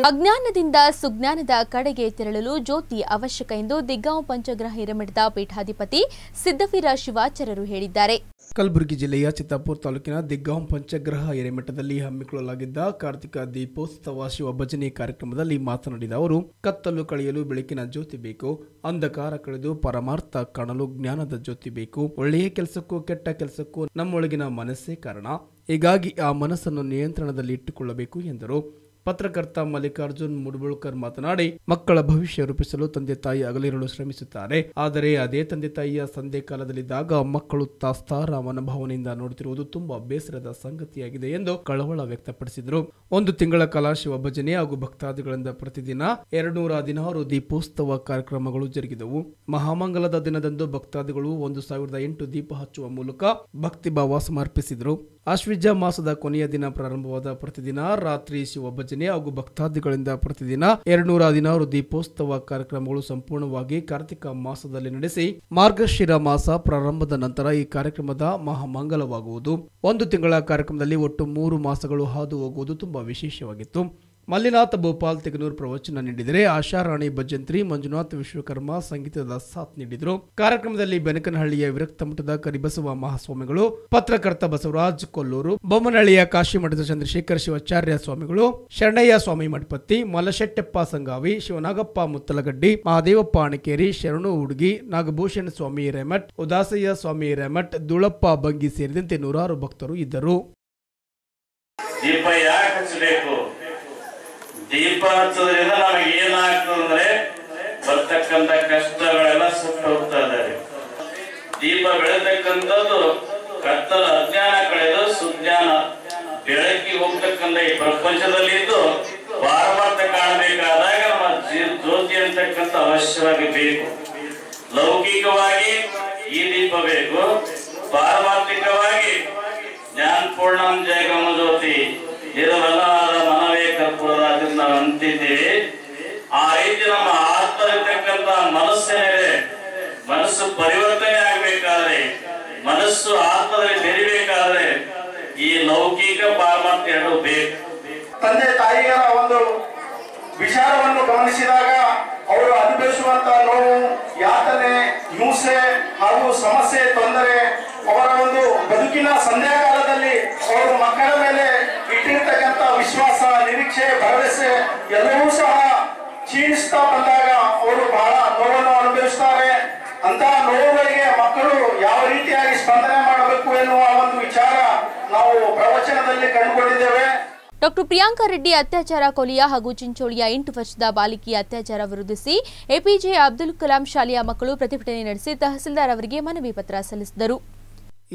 ಅಜ್ಞಾನದಿಂದ ಸುಜ್ಞಾನದ ಕಡೆಗೆ ತೆರಳಲು ಜ್ಯೋತಿ ಅವಶ್ಯಕ ಎಂದು ದಿಗ್ಗಾಂವ್ ಪಂಚಗ್ರಹ ಹಿರೇಮಠದ ಪೀಠಾಧಿಪತಿ ಸಿದ್ದವೀರ ಶಿವಾಚಾರ್ಯರು ಹೇಳಿದ್ದಾರೆ. ಕಲಬುರಗಿ ಜಿಲ್ಲೆಯ ಚಿತ್ತಾಪುರ ತಾಲೂಕಿನ ದಿಗ್ಗಾಂವ್ ಪಂಚಗ್ರಹ ಹಿರೇಮಠದಲ್ಲಿ ಹಮ್ಮಿಕೊಳ್ಳಲಾಗಿದ್ದ ಕಾರ್ತಿಕ ದೀಪೋತ್ಸವ ಶಿವಭಜನೆ ಕಾರ್ಯಕ್ರಮದಲ್ಲಿ ಮಾತನಾಡಿದ ಅವರು, ಕತ್ತಲು ಕಳೆಯಲು ಬೆಳಕಿನ ಜ್ಯೋತಿ ಬೇಕು, ಅಂಧಕಾರ ಕಳೆದು ಪರಮಾರ್ಥ ಕಾಣಲು ಜ್ಞಾನದ ಜ್ಯೋತಿ ಬೇಕು. ಒಳ್ಳೆಯ ಕೆಲಸಕ್ಕೂ ಕೆಟ್ಟ ಕೆಲಸಕ್ಕೂ ನಮ್ಮೊಳಗಿನ ಮನಸ್ಸೇ ಕಾರಣ, ಹೀಗಾಗಿ ಆ ಮನಸ್ಸನ್ನು ನಿಯಂತ್ರಣದಲ್ಲಿ ಇಟ್ಟುಕೊಳ್ಳಬೇಕು ಎಂದರು. ಪತ್ರಕರ್ತ ಮಲ್ಲಿಕಾರ್ಜುನ್ ಮುಡ್ಬುಳ್ಕರ್ ಮಾತನಾಡಿ, ಮಕ್ಕಳ ಭವಿಷ್ಯ ರೂಪಿಸಲು ತಂದೆ ತಾಯಿ ಹಗಲಿರುಳು ಶ್ರಮಿಸುತ್ತಾರೆ. ಆದರೆ ಅದೇ ತಂದೆ ತಾಯಿಯ ಸಂಧೆ ಕಾಲದಲ್ಲಿದ್ದಾಗ ಮಕ್ಕಳು ತಾಸ್ತಾರ ಮನೋಭಾವನೆಯಿಂದ ನೋಡುತ್ತಿರುವುದು ತುಂಬಾ ಬೇಸರದ ಸಂಗತಿಯಾಗಿದೆ ಎಂದು ಕಳವಳ ವ್ಯಕ್ತಪಡಿಸಿದರು. ಒಂದು ತಿಂಗಳ ಕಾಲ ಶಿವಭಜನೆ ಹಾಗೂ ಭಕ್ತಾದಿಗಳಿಂದ ಪ್ರತಿದಿನ ಎರಡು ನೂರ ಹದಿನಾರು ದೀಪೋತ್ಸವ ಕಾರ್ಯಕ್ರಮಗಳು ಜರುಗಿದವು. ಮಹಾಮಂಗಲದ ದಿನದಂದು ಭಕ್ತಾದಿಗಳು ಒಂದು ಸಾವಿರದ ಎಂಟು ದೀಪ ಹಚ್ಚುವ ಮೂಲಕ ಭಕ್ತಿಭಾವ ಸಮರ್ಪಿಸಿದರು. ಆಶ್ವಿಜ ಮಾಸದ ಕೊನೆಯ ದಿನ ಪ್ರಾರಂಭವಾದ ಪ್ರತಿದಿನ ರಾತ್ರಿ ಶಿವಭಜನೆ ಹಾಗೂ ಭಕ್ತಾದಿಗಳಿಂದ ಪ್ರತಿದಿನ ಎರಡು ನೂರ ಹದಿನಾರು ದೀಪೋತ್ಸವ ಕಾರ್ಯಕ್ರಮಗಳು ಸಂಪೂರ್ಣವಾಗಿ ಕಾರ್ತಿಕ ಮಾಸದಲ್ಲಿ ನಡೆಸಿ ಮಾರ್ಗಶಿರ ಮಾಸ ಪ್ರಾರಂಭದ ನಂತರ ಈ ಕಾರ್ಯಕ್ರಮದ ಮಹಾಮಂಗಲವಾಗುವುದು. ಒಂದು ತಿಂಗಳ ಕಾರ್ಯಕ್ರಮದಲ್ಲಿ ಒಟ್ಟು ಮೂರು ಮಾಸಗಳು ಹಾದು ಹೋಗುವುದು ತುಂಬಾ ವಿಶೇಷವಾಗಿತ್ತು. ಮಲ್ಲಿನಾಥ ಭೋಪಾಲ್ ತೆಗನೂರು ಪ್ರವಚನ ನೀಡಿದರೆ ಆಶಾರಾಣಿ ಭಜಂತ್ರಿ ಮಂಜುನಾಥ್ ವಿಶ್ವಕರ್ಮ ಸಂಗೀತದ ಸಾಥ್ ನೀಡಿದರು. ಕಾರ್ಯಕ್ರಮದಲ್ಲಿ ಬೆನಕನಹಳ್ಳಿಯ ವಿರಕ್ತ ಮಠದ ಕರಿಬಸವ ಮಹಾಸ್ವಾಮಿಗಳು, ಪತ್ರಕರ್ತ ಬಸವರಾಜ್ ಕೊಲ್ಲೂರು, ಬೊಮ್ಮನಹಳ್ಳಿಯ ಕಾಶಿ ಮಠದ ಚಂದ್ರಶೇಖರ್ ಶಿವಾಚಾರ್ಯ ಸ್ವಾಮಿಗಳು, ಶರಣಯ್ಯ ಸ್ವಾಮಿ ಮಠಪತಿ, ಮಲಶೆಟ್ಟಪ್ಪ ಸಂಗಾವಿ, ಶಿವನಾಗಪ್ಪ ಮುತ್ತಲಗಡ್ಡಿ, ಮಹಾದೇವಪ್ಪ ಅಣಕೇರಿ, ಶರಣು ಹುಡುಗಿ, ನಾಗಭೂಷಣ ಸ್ವಾಮಿ ಹಿರೇಮಠ್, ಉದಾಸಯ್ಯ ಸ್ವಾಮಿ ಹಿರೇಮಠ್, ದುಳಪ್ಪ ಬಂಗಿ ಸೇರಿದಂತೆ ನೂರಾರು ಭಕ್ತರು ಇದ್ದರು. ದೀಪ ಹಚ್ಚೋದ್ರಿಂದ ನಮಗೆ ಏನಾಗ್ತದಂದ್ರೆ ಬರ್ತಕ್ಕಂಥ ಕಷ್ಟಗಳೆಲ್ಲ ಸುಟ್ಟು ಹೋಗ್ತಾ ಇದ್ದಾರೆ. ದೀಪ ಬೆಳತಕ್ಕಂಥದ್ದು ಕತ್ತಲ ಅಜ್ಞಾನ ಕಳೆದು ಸುಜ್ಞಾನ ಬೆಳಕಿ ಹೋಗ್ತಕ್ಕಂಥ ಈ ಪ್ರಪಂಚದಲ್ಲಿ ಇದ್ದು ಪಾರಮಾರ್ಥ ಕಾಣಬೇಕಾದಾಗ ನಮ್ಮ ಜ್ಯೋತಿ ಅಂತಕ್ಕಂಥ ಅವಶ್ಯವಾಗಿ ಬೇಕು. ಲೌಕಿಕವಾಗಿ ಈ ದೀಪ ಬೇಕು, ಪಾರಮಾರ್ಥಿಕವಾಗಿ ಜ್ಞಾನಪೂರ್ಣ ಜಗಮ ಜ್ಯೋತಿ ನಿರ್ಮಲವಾದ ಮನವೇ ಕರ್ಪೂರದಿಂದ ನಾವು ಅಂತಿದ್ದೀವಿ. ಆ ರೀತಿ ನಮ್ಮ ಆತ್ಮ ಇರ್ತಕ್ಕಂಥ ಮನಸ್ಸೇನಿದೆ, ಮನಸ್ಸು ಪರಿವರ್ತನೆ ಆಗ್ಬೇಕಾದ್ರೆ, ಮನಸ್ಸು ಆತ್ಮದಲ್ಲಿ ಬೆರಿಬೇಕಾದ್ರೆ ಈ ಲೌಕಿಕ ಪಾರಮಾರ್ಥ ಎರಡು ಬೇಕು. ತಂದೆ ತಾಯಿಯರ ಒಂದು ವಿಚಾರವನ್ನು ಗಮನಿಸಿದಾಗ ಅವರು ಅನುಭವಿಸುವಂತ ನೋವು, ಯಾತನೆ, ಹಿಂಸೆ ಹಾಗೂ ಸಮಸ್ಯೆ, ತೊಂದರೆ, ಅವರ ಒಂದು ಬದುಕಿನ ಸಂಧ್ಯಾಕಾಲದಲ್ಲಿ ಅವರು ಮಕ್ಕಳ ಮೇಲೆ ಇಟ್ಟಿರ್ತಕ್ಕಂಥ ವಿಶ್ವಾಸ, ನಿರೀಕ್ಷೆ, ಭರವಸೆ ಎಲ್ಲವೂ ಸಹ ಕ್ಷೀಣಿಸ್ತಾ ಬಂದಾಗ ಅವರು ಬಹಳ ನೋವನ್ನು ಅನುಭವಿಸ್ತಾರೆ. ಅಂತಹ ನೋವುಗಳಿಗೆ ಮಕ್ಕಳು ಯಾವ ರೀತಿಯಾಗಿ ಸ್ಪಂದನೆ ಮಾಡಬೇಕು ಎನ್ನುವ ಒಂದು ವಿಚಾರ ನಾವು ಪ್ರವಚನದಲ್ಲಿ ಕಂಡುಕೊಂಡಿದ್ದೇವೆ. ಡಾಕ್ಟರ್ ಪ್ರಿಯಾಂಕಾ ರೆಡ್ಡಿ ಅತ್ಯಾಚಾರ, ಕೊಲೆಯ ಹಾಗೂ ಚಿಂಚೋಳಿಯ ಎಂಟು ವರ್ಷದ ಬಾಲಿಕೆಯ ಅತ್ಯಾಚಾರ ವಿರೋಧಿಸಿ ಎಪಿಜೆ ಅಬ್ದುಲ್ ಕಲಾಂ ಶಾಲೆಯ ಮಕ್ಕಳು ಪ್ರತಿಭಟನೆ ನಡೆಸಿ ತಹಸೀಲ್ದಾರ್ ಅವರಿಗೆ ಮನವಿ ಪತ್ರ ಸಲ್ಲಿಸಿದರು.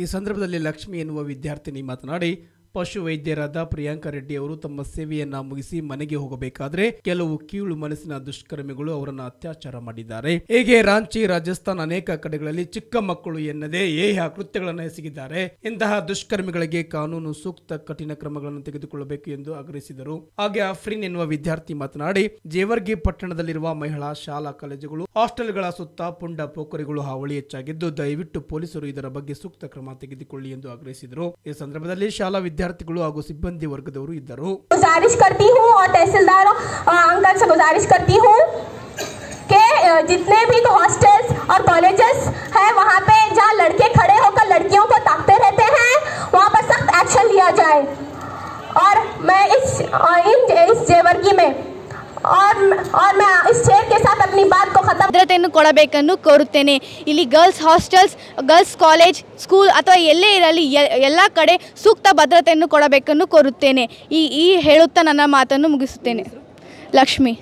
ಈ ಸಂದರ್ಭದಲ್ಲಿ ಲಕ್ಷ್ಮಿ ಎನ್ನುವ ವಿದ್ಯಾರ್ಥಿನಿ ಮಾತನಾಡಿ, ಪಶು ವೈದ್ಯರಾದ ಪ್ರಿಯಾಂಕಾ ರೆಡ್ಡಿ ಅವರು ತಮ್ಮ ಸೇವೆಯನ್ನ ಮುಗಿಸಿ ಮನೆಗೆ ಹೋಗಬೇಕಾದ್ರೆ ಕೆಲವು ಕೀಳು ಮನಸ್ಸಿನ ದುಷ್ಕರ್ಮಿಗಳು ಅವರನ್ನ ಅತ್ಯಾಚಾರ ಮಾಡಿದ್ದಾರೆ. ಹೀಗೆ ರಾಂಚಿ, ರಾಜಸ್ಥಾನ ಅನೇಕ ಕಡೆಗಳಲ್ಲಿ ಚಿಕ್ಕ ಮಕ್ಕಳು ಎನ್ನದೇ ಏಹ ಕೃತ್ಯಗಳನ್ನು ಎಸಗಿದ್ದಾರೆ. ಇಂತಹ ದುಷ್ಕರ್ಮಿಗಳಿಗೆ ಕಾನೂನು ಸೂಕ್ತ ಕಠಿಣ ಕ್ರಮಗಳನ್ನು ತೆಗೆದುಕೊಳ್ಳಬೇಕು ಎಂದು ಆಗ್ರಹಿಸಿದರು. ಹಾಗೆ ಅಫ್ರಿನ್ ಎನ್ನುವ ವಿದ್ಯಾರ್ಥಿ ಮಾತನಾಡಿ, ಜೇವರ್ಗಿ ಪಟ್ಟಣದಲ್ಲಿರುವ ಮಹಿಳಾ ಶಾಲಾ ಕಾಲೇಜುಗಳು, ಹಾಸ್ಟೆಲ್ಗಳ ಸುತ್ತ ಪುಂಡ ಪೋಖರಿಗಳು ಹಾವಳಿ ಹೆಚ್ಚಾಗಿದ್ದು ದಯವಿಟ್ಟು ಪೊಲೀಸರು ಇದರ ಬಗ್ಗೆ ಸೂಕ್ತ ಕ್ರಮ ತೆಗೆದುಕೊಳ್ಳಿ ಎಂದು ಆಗ್ರಹಿಸಿದರು. ಈ ಸಂದರ್ಭದಲ್ಲಿ ಶಾಲಾ ವಿದ್ಯಾರ್ಥಿ ವಿದ್ಯಾರ್ಥಿಗಳು ಹಾಗೂ ಸಿಬ್ಬಂದಿ ವರ್ಗದವರು ಇದ್ದರು. ಗುಜಾರಿಶ್ ಕರ್ತಿ ಹೂ ಔರ್ ತಹಸೀಲ್ದಾರ್ ಅಂಕಲ್ ಸೆ ಗುಜಾರಿಶ್ ಕರ್ತಿ ಹೂ के जितने भी हॉस्टल्स और कॉलेजेस हैं वहां पे जहां लड़के खड़े होकर लड़कियों को ताकते रहते हैं वहां पर सख्त एक्शन लिया जाए. और मैं इस इस जेवर्गी में ಭದ್ರತೆಯನ್ನು ಕೊಡಬೇಕನ್ನು ಕೋರುತ್ತೇನೆ. ಇಲ್ಲಿ girls hostels, girls college, school ಅಥವಾ ಎಲ್ಲೇ ಇರಲಿ ಎಲ್ಲ ಕಡೆ ಸೂಕ್ತ ಭದ್ರತೆಯನ್ನು ಕೊಡಬೇಕನ್ನು ಕೋರುತ್ತೇನೆ. ಈ ಈ ಹೇಳುತ್ತಾ ನನ್ನ ಮಾತನ್ನು ಮುಗಿಸುತ್ತೇನೆ. ಲಕ್ಷ್ಮಿ.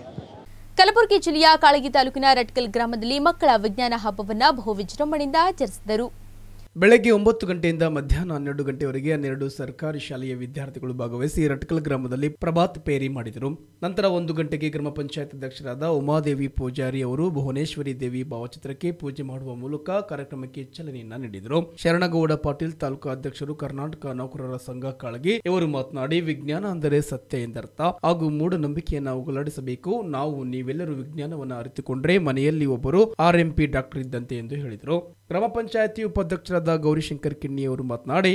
ಕಲಬುರಗಿ ಜಿಲ್ಲೆಯ ಕಾಳಗಿ ತಾಲೂಕಿನ ರಟ್ಕಲ್ ಗ್ರಾಮದಲ್ಲಿ ಮಕ್ಕಳ ವಿಜ್ಞಾನ ಹಬ್ಬವನ್ನು ಬಹು ವಿಜೃಂಭಣೆಯಿಂದ ಆಚರಿಸಿದರು. ಬೆಳಗ್ಗೆ ಒಂಬತ್ತು ಗಂಟೆಯಿಂದ ಮಧ್ಯಾಹ್ನ ಹನ್ನೆರಡು ಗಂಟೆವರೆಗೆ ಹನ್ನೆರಡು ಸರ್ಕಾರಿ ಶಾಲೆಯ ವಿದ್ಯಾರ್ಥಿಗಳು ಭಾಗವಹಿಸಿ ರಟ್ಕಲ್ ಗ್ರಾಮದಲ್ಲಿ ಪ್ರಭಾತ್ ಪೇರಿ ಮಾಡಿದರು. ನಂತರ ಒಂದು ಗಂಟೆಗೆ ಗ್ರಾಮ ಪಂಚಾಯತ್ ಅಧ್ಯಕ್ಷರಾದ ಉಮಾದೇವಿ ಪೂಜಾರಿ ಅವರು ಭುವನೇಶ್ವರಿ ದೇವಿ ಭಾವಚಿತ್ರಕ್ಕೆ ಪೂಜೆ ಮಾಡುವ ಮೂಲಕ ಕಾರ್ಯಕ್ರಮಕ್ಕೆ ಚಾಲನೆಯನ್ನ ನೀಡಿದರು. ಶರಣಗೌಡ ಪಾಟೀಲ್, ತಾಲೂಕು ಅಧ್ಯಕ್ಷರು, ಕರ್ನಾಟಕ ನೌಕರರ ಸಂಘ ಕಾಳಗಿ, ಇವರು ಮಾತನಾಡಿ, ವಿಜ್ಞಾನ ಅಂದರೆ ಸತ್ಯ ಎಂದರ್ಥ ಹಾಗೂ ಮೂಢನಂಬಿಕೆಯನ್ನು ಹೋಗಲಾಡಿಸಬೇಕು. ನಾವು ನೀವೆಲ್ಲರೂ ವಿಜ್ಞಾನವನ್ನು ಅರಿತುಕೊಂಡ್ರೆ ಮನೆಯಲ್ಲಿ ಒಬ್ಬರು ಆರ್ ಎಂ ಪಿ ಡಾಕ್ಟರ್ ಇದ್ದಂತೆ ಎಂದು ಹೇಳಿದರು. ಗ್ರಾಮ ಪಂಚಾಯಿತಿ ಉಪಾಧ್ಯಕ್ಷರಾದ ಗೌರಿಶಂಕರ್ ಕಿಣ್ಣಿ ಅವರು ಮಾತನಾಡಿ,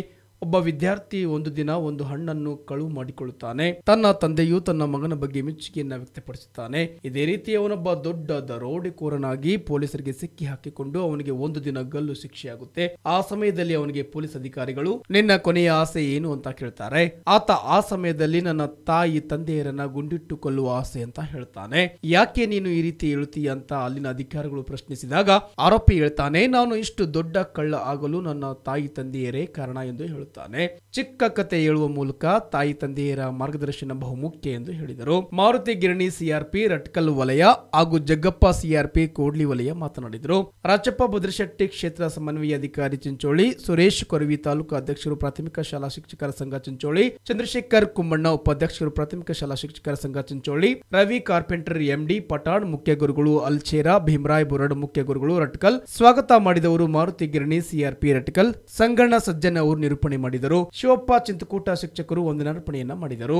ಒಬ್ಬ ವಿದ್ಯಾರ್ಥಿ ಒಂದು ದಿನ ಒಂದು ಹಣ್ಣನ್ನು ಕಳುವು ಮಾಡಿಕೊಳ್ಳುತ್ತಾನೆ. ತನ್ನ ತಂದೆಯು ತನ್ನ ಮಗನ ಬಗ್ಗೆ ಮೆಚ್ಚುಗೆಯನ್ನು ವ್ಯಕ್ತಪಡಿಸುತ್ತಾನೆ. ಇದೇ ರೀತಿ ಅವನೊಬ್ಬ ದೊಡ್ಡ ದರೋಡೆಕೋರನಾಗಿ ಪೊಲೀಸರಿಗೆ ಸಿಕ್ಕಿ ಹಾಕಿಕೊಂಡು ಅವನಿಗೆ ಒಂದು ದಿನ ಗಲ್ಲು ಶಿಕ್ಷೆಯಾಗುತ್ತೆ. ಆ ಸಮಯದಲ್ಲಿ ಅವನಿಗೆ ಪೊಲೀಸ್ ಅಧಿಕಾರಿಗಳು ನಿನ್ನ ಕೊನೆಯ ಆಸೆ ಏನು ಅಂತ ಕೇಳ್ತಾರೆ. ಆತ ಆ ಸಮಯದಲ್ಲಿ ನನ್ನ ತಾಯಿ ತಂದೆಯರನ್ನ ಗುಂಡಿಟ್ಟು ಕೊಲ್ಲುವ ಆಸೆ ಅಂತ ಹೇಳ್ತಾನೆ. ಯಾಕೆ ನೀನು ಈ ರೀತಿ ಹೇಳುತ್ತೀಯ ಅಂತ ಅಲ್ಲಿನ ಅಧಿಕಾರಿಗಳು ಪ್ರಶ್ನಿಸಿದಾಗ ಆರೋಪಿ ಹೇಳ್ತಾನೆ, ನಾನು ಇಷ್ಟು ದೊಡ್ಡ ಕಳ್ಳ ಆಗಲು ನನ್ನ ತಾಯಿ ತಂದೆಯರೇ ಕಾರಣ ಎಂದು ಹೇಳುತ್ತಾನೆ. ಚಿಕ್ಕ ಕತೆ ಹೇಳುವ ಮೂಲಕ ತಾಯಿ ತಂದೆಯರ ಮಾರ್ಗದರ್ಶನ ಬಹುಮುಖ್ಯ ಎಂದು ಹೇಳಿದರು. ಮಾರುತಿ ಗಿರಣಿ ಸಿಆರ್ಪಿ ರಟ್ಕಲ್ ವಲಯ ಹಾಗೂ ಜಗ್ಗಪ್ಪ ಸಿಆರ್ಪಿ ಕೋಡ್ಲಿ ವಲಯ ಮಾತನಾಡಿದರು. ರಾಜಪ್ಪ ಭದ್ರಶೆಟ್ಟಿ ಕ್ಷೇತ್ರ ಸಮನ್ವಯ ಅಧಿಕಾರಿ ಚಿಂಚೋಳಿ, ಸುರೇಶ್ ಕೊರವಿ ತಾಲೂಕು ಅಧ್ಯಕ್ಷರು ಪ್ರಾಥಮಿಕ ಶಾಲಾ ಶಿಕ್ಷಕರ ಸಂಘ ಚಿಂಚೋಳಿ, ಚಂದ್ರಶೇಖರ್ ಕುಮ್ಮಣ್ಣ ಉಪಾಧ್ಯಕ್ಷರು ಪ್ರಾಥಮಿಕ ಶಾಲಾ ಶಿಕ್ಷಕರ ಸಂಘ ಚಿಂಚೋಳಿ, ರವಿ ಕಾರ್ಪೆಂಟರ್ ಎಂಡಿ ಪಟಾಣ್ ಮುಖ್ಯ ಗುರುಗಳು, ಅಲ್ಚೇರಾ ಭೀಮರಾಯ್ ಬುರಡ್ ಮುಖ್ಯ ಗುರುಗಳು ರಟ್ಕಲ್. ಸ್ವಾಗತ ಮಾಡಿದವರು ಮಾರುತಿ ಗಿರಣಿ ಸಿಆರ್ಪಿ ರಟ್ಕಲ್, ಸಂಗಣ್ಣ ಸಜ್ಜನ್ ಅವರು ನಿರೂಪಣೆ ಮಾಡಿದರು. ಶಿವಪ್ಪ ಚಿಂತಕೂಟ ಶಿಕ್ಷಕರು ಒಂದಿನ ಅರ್ಪಣೆಯನ್ನ ಮಾಡಿದರು.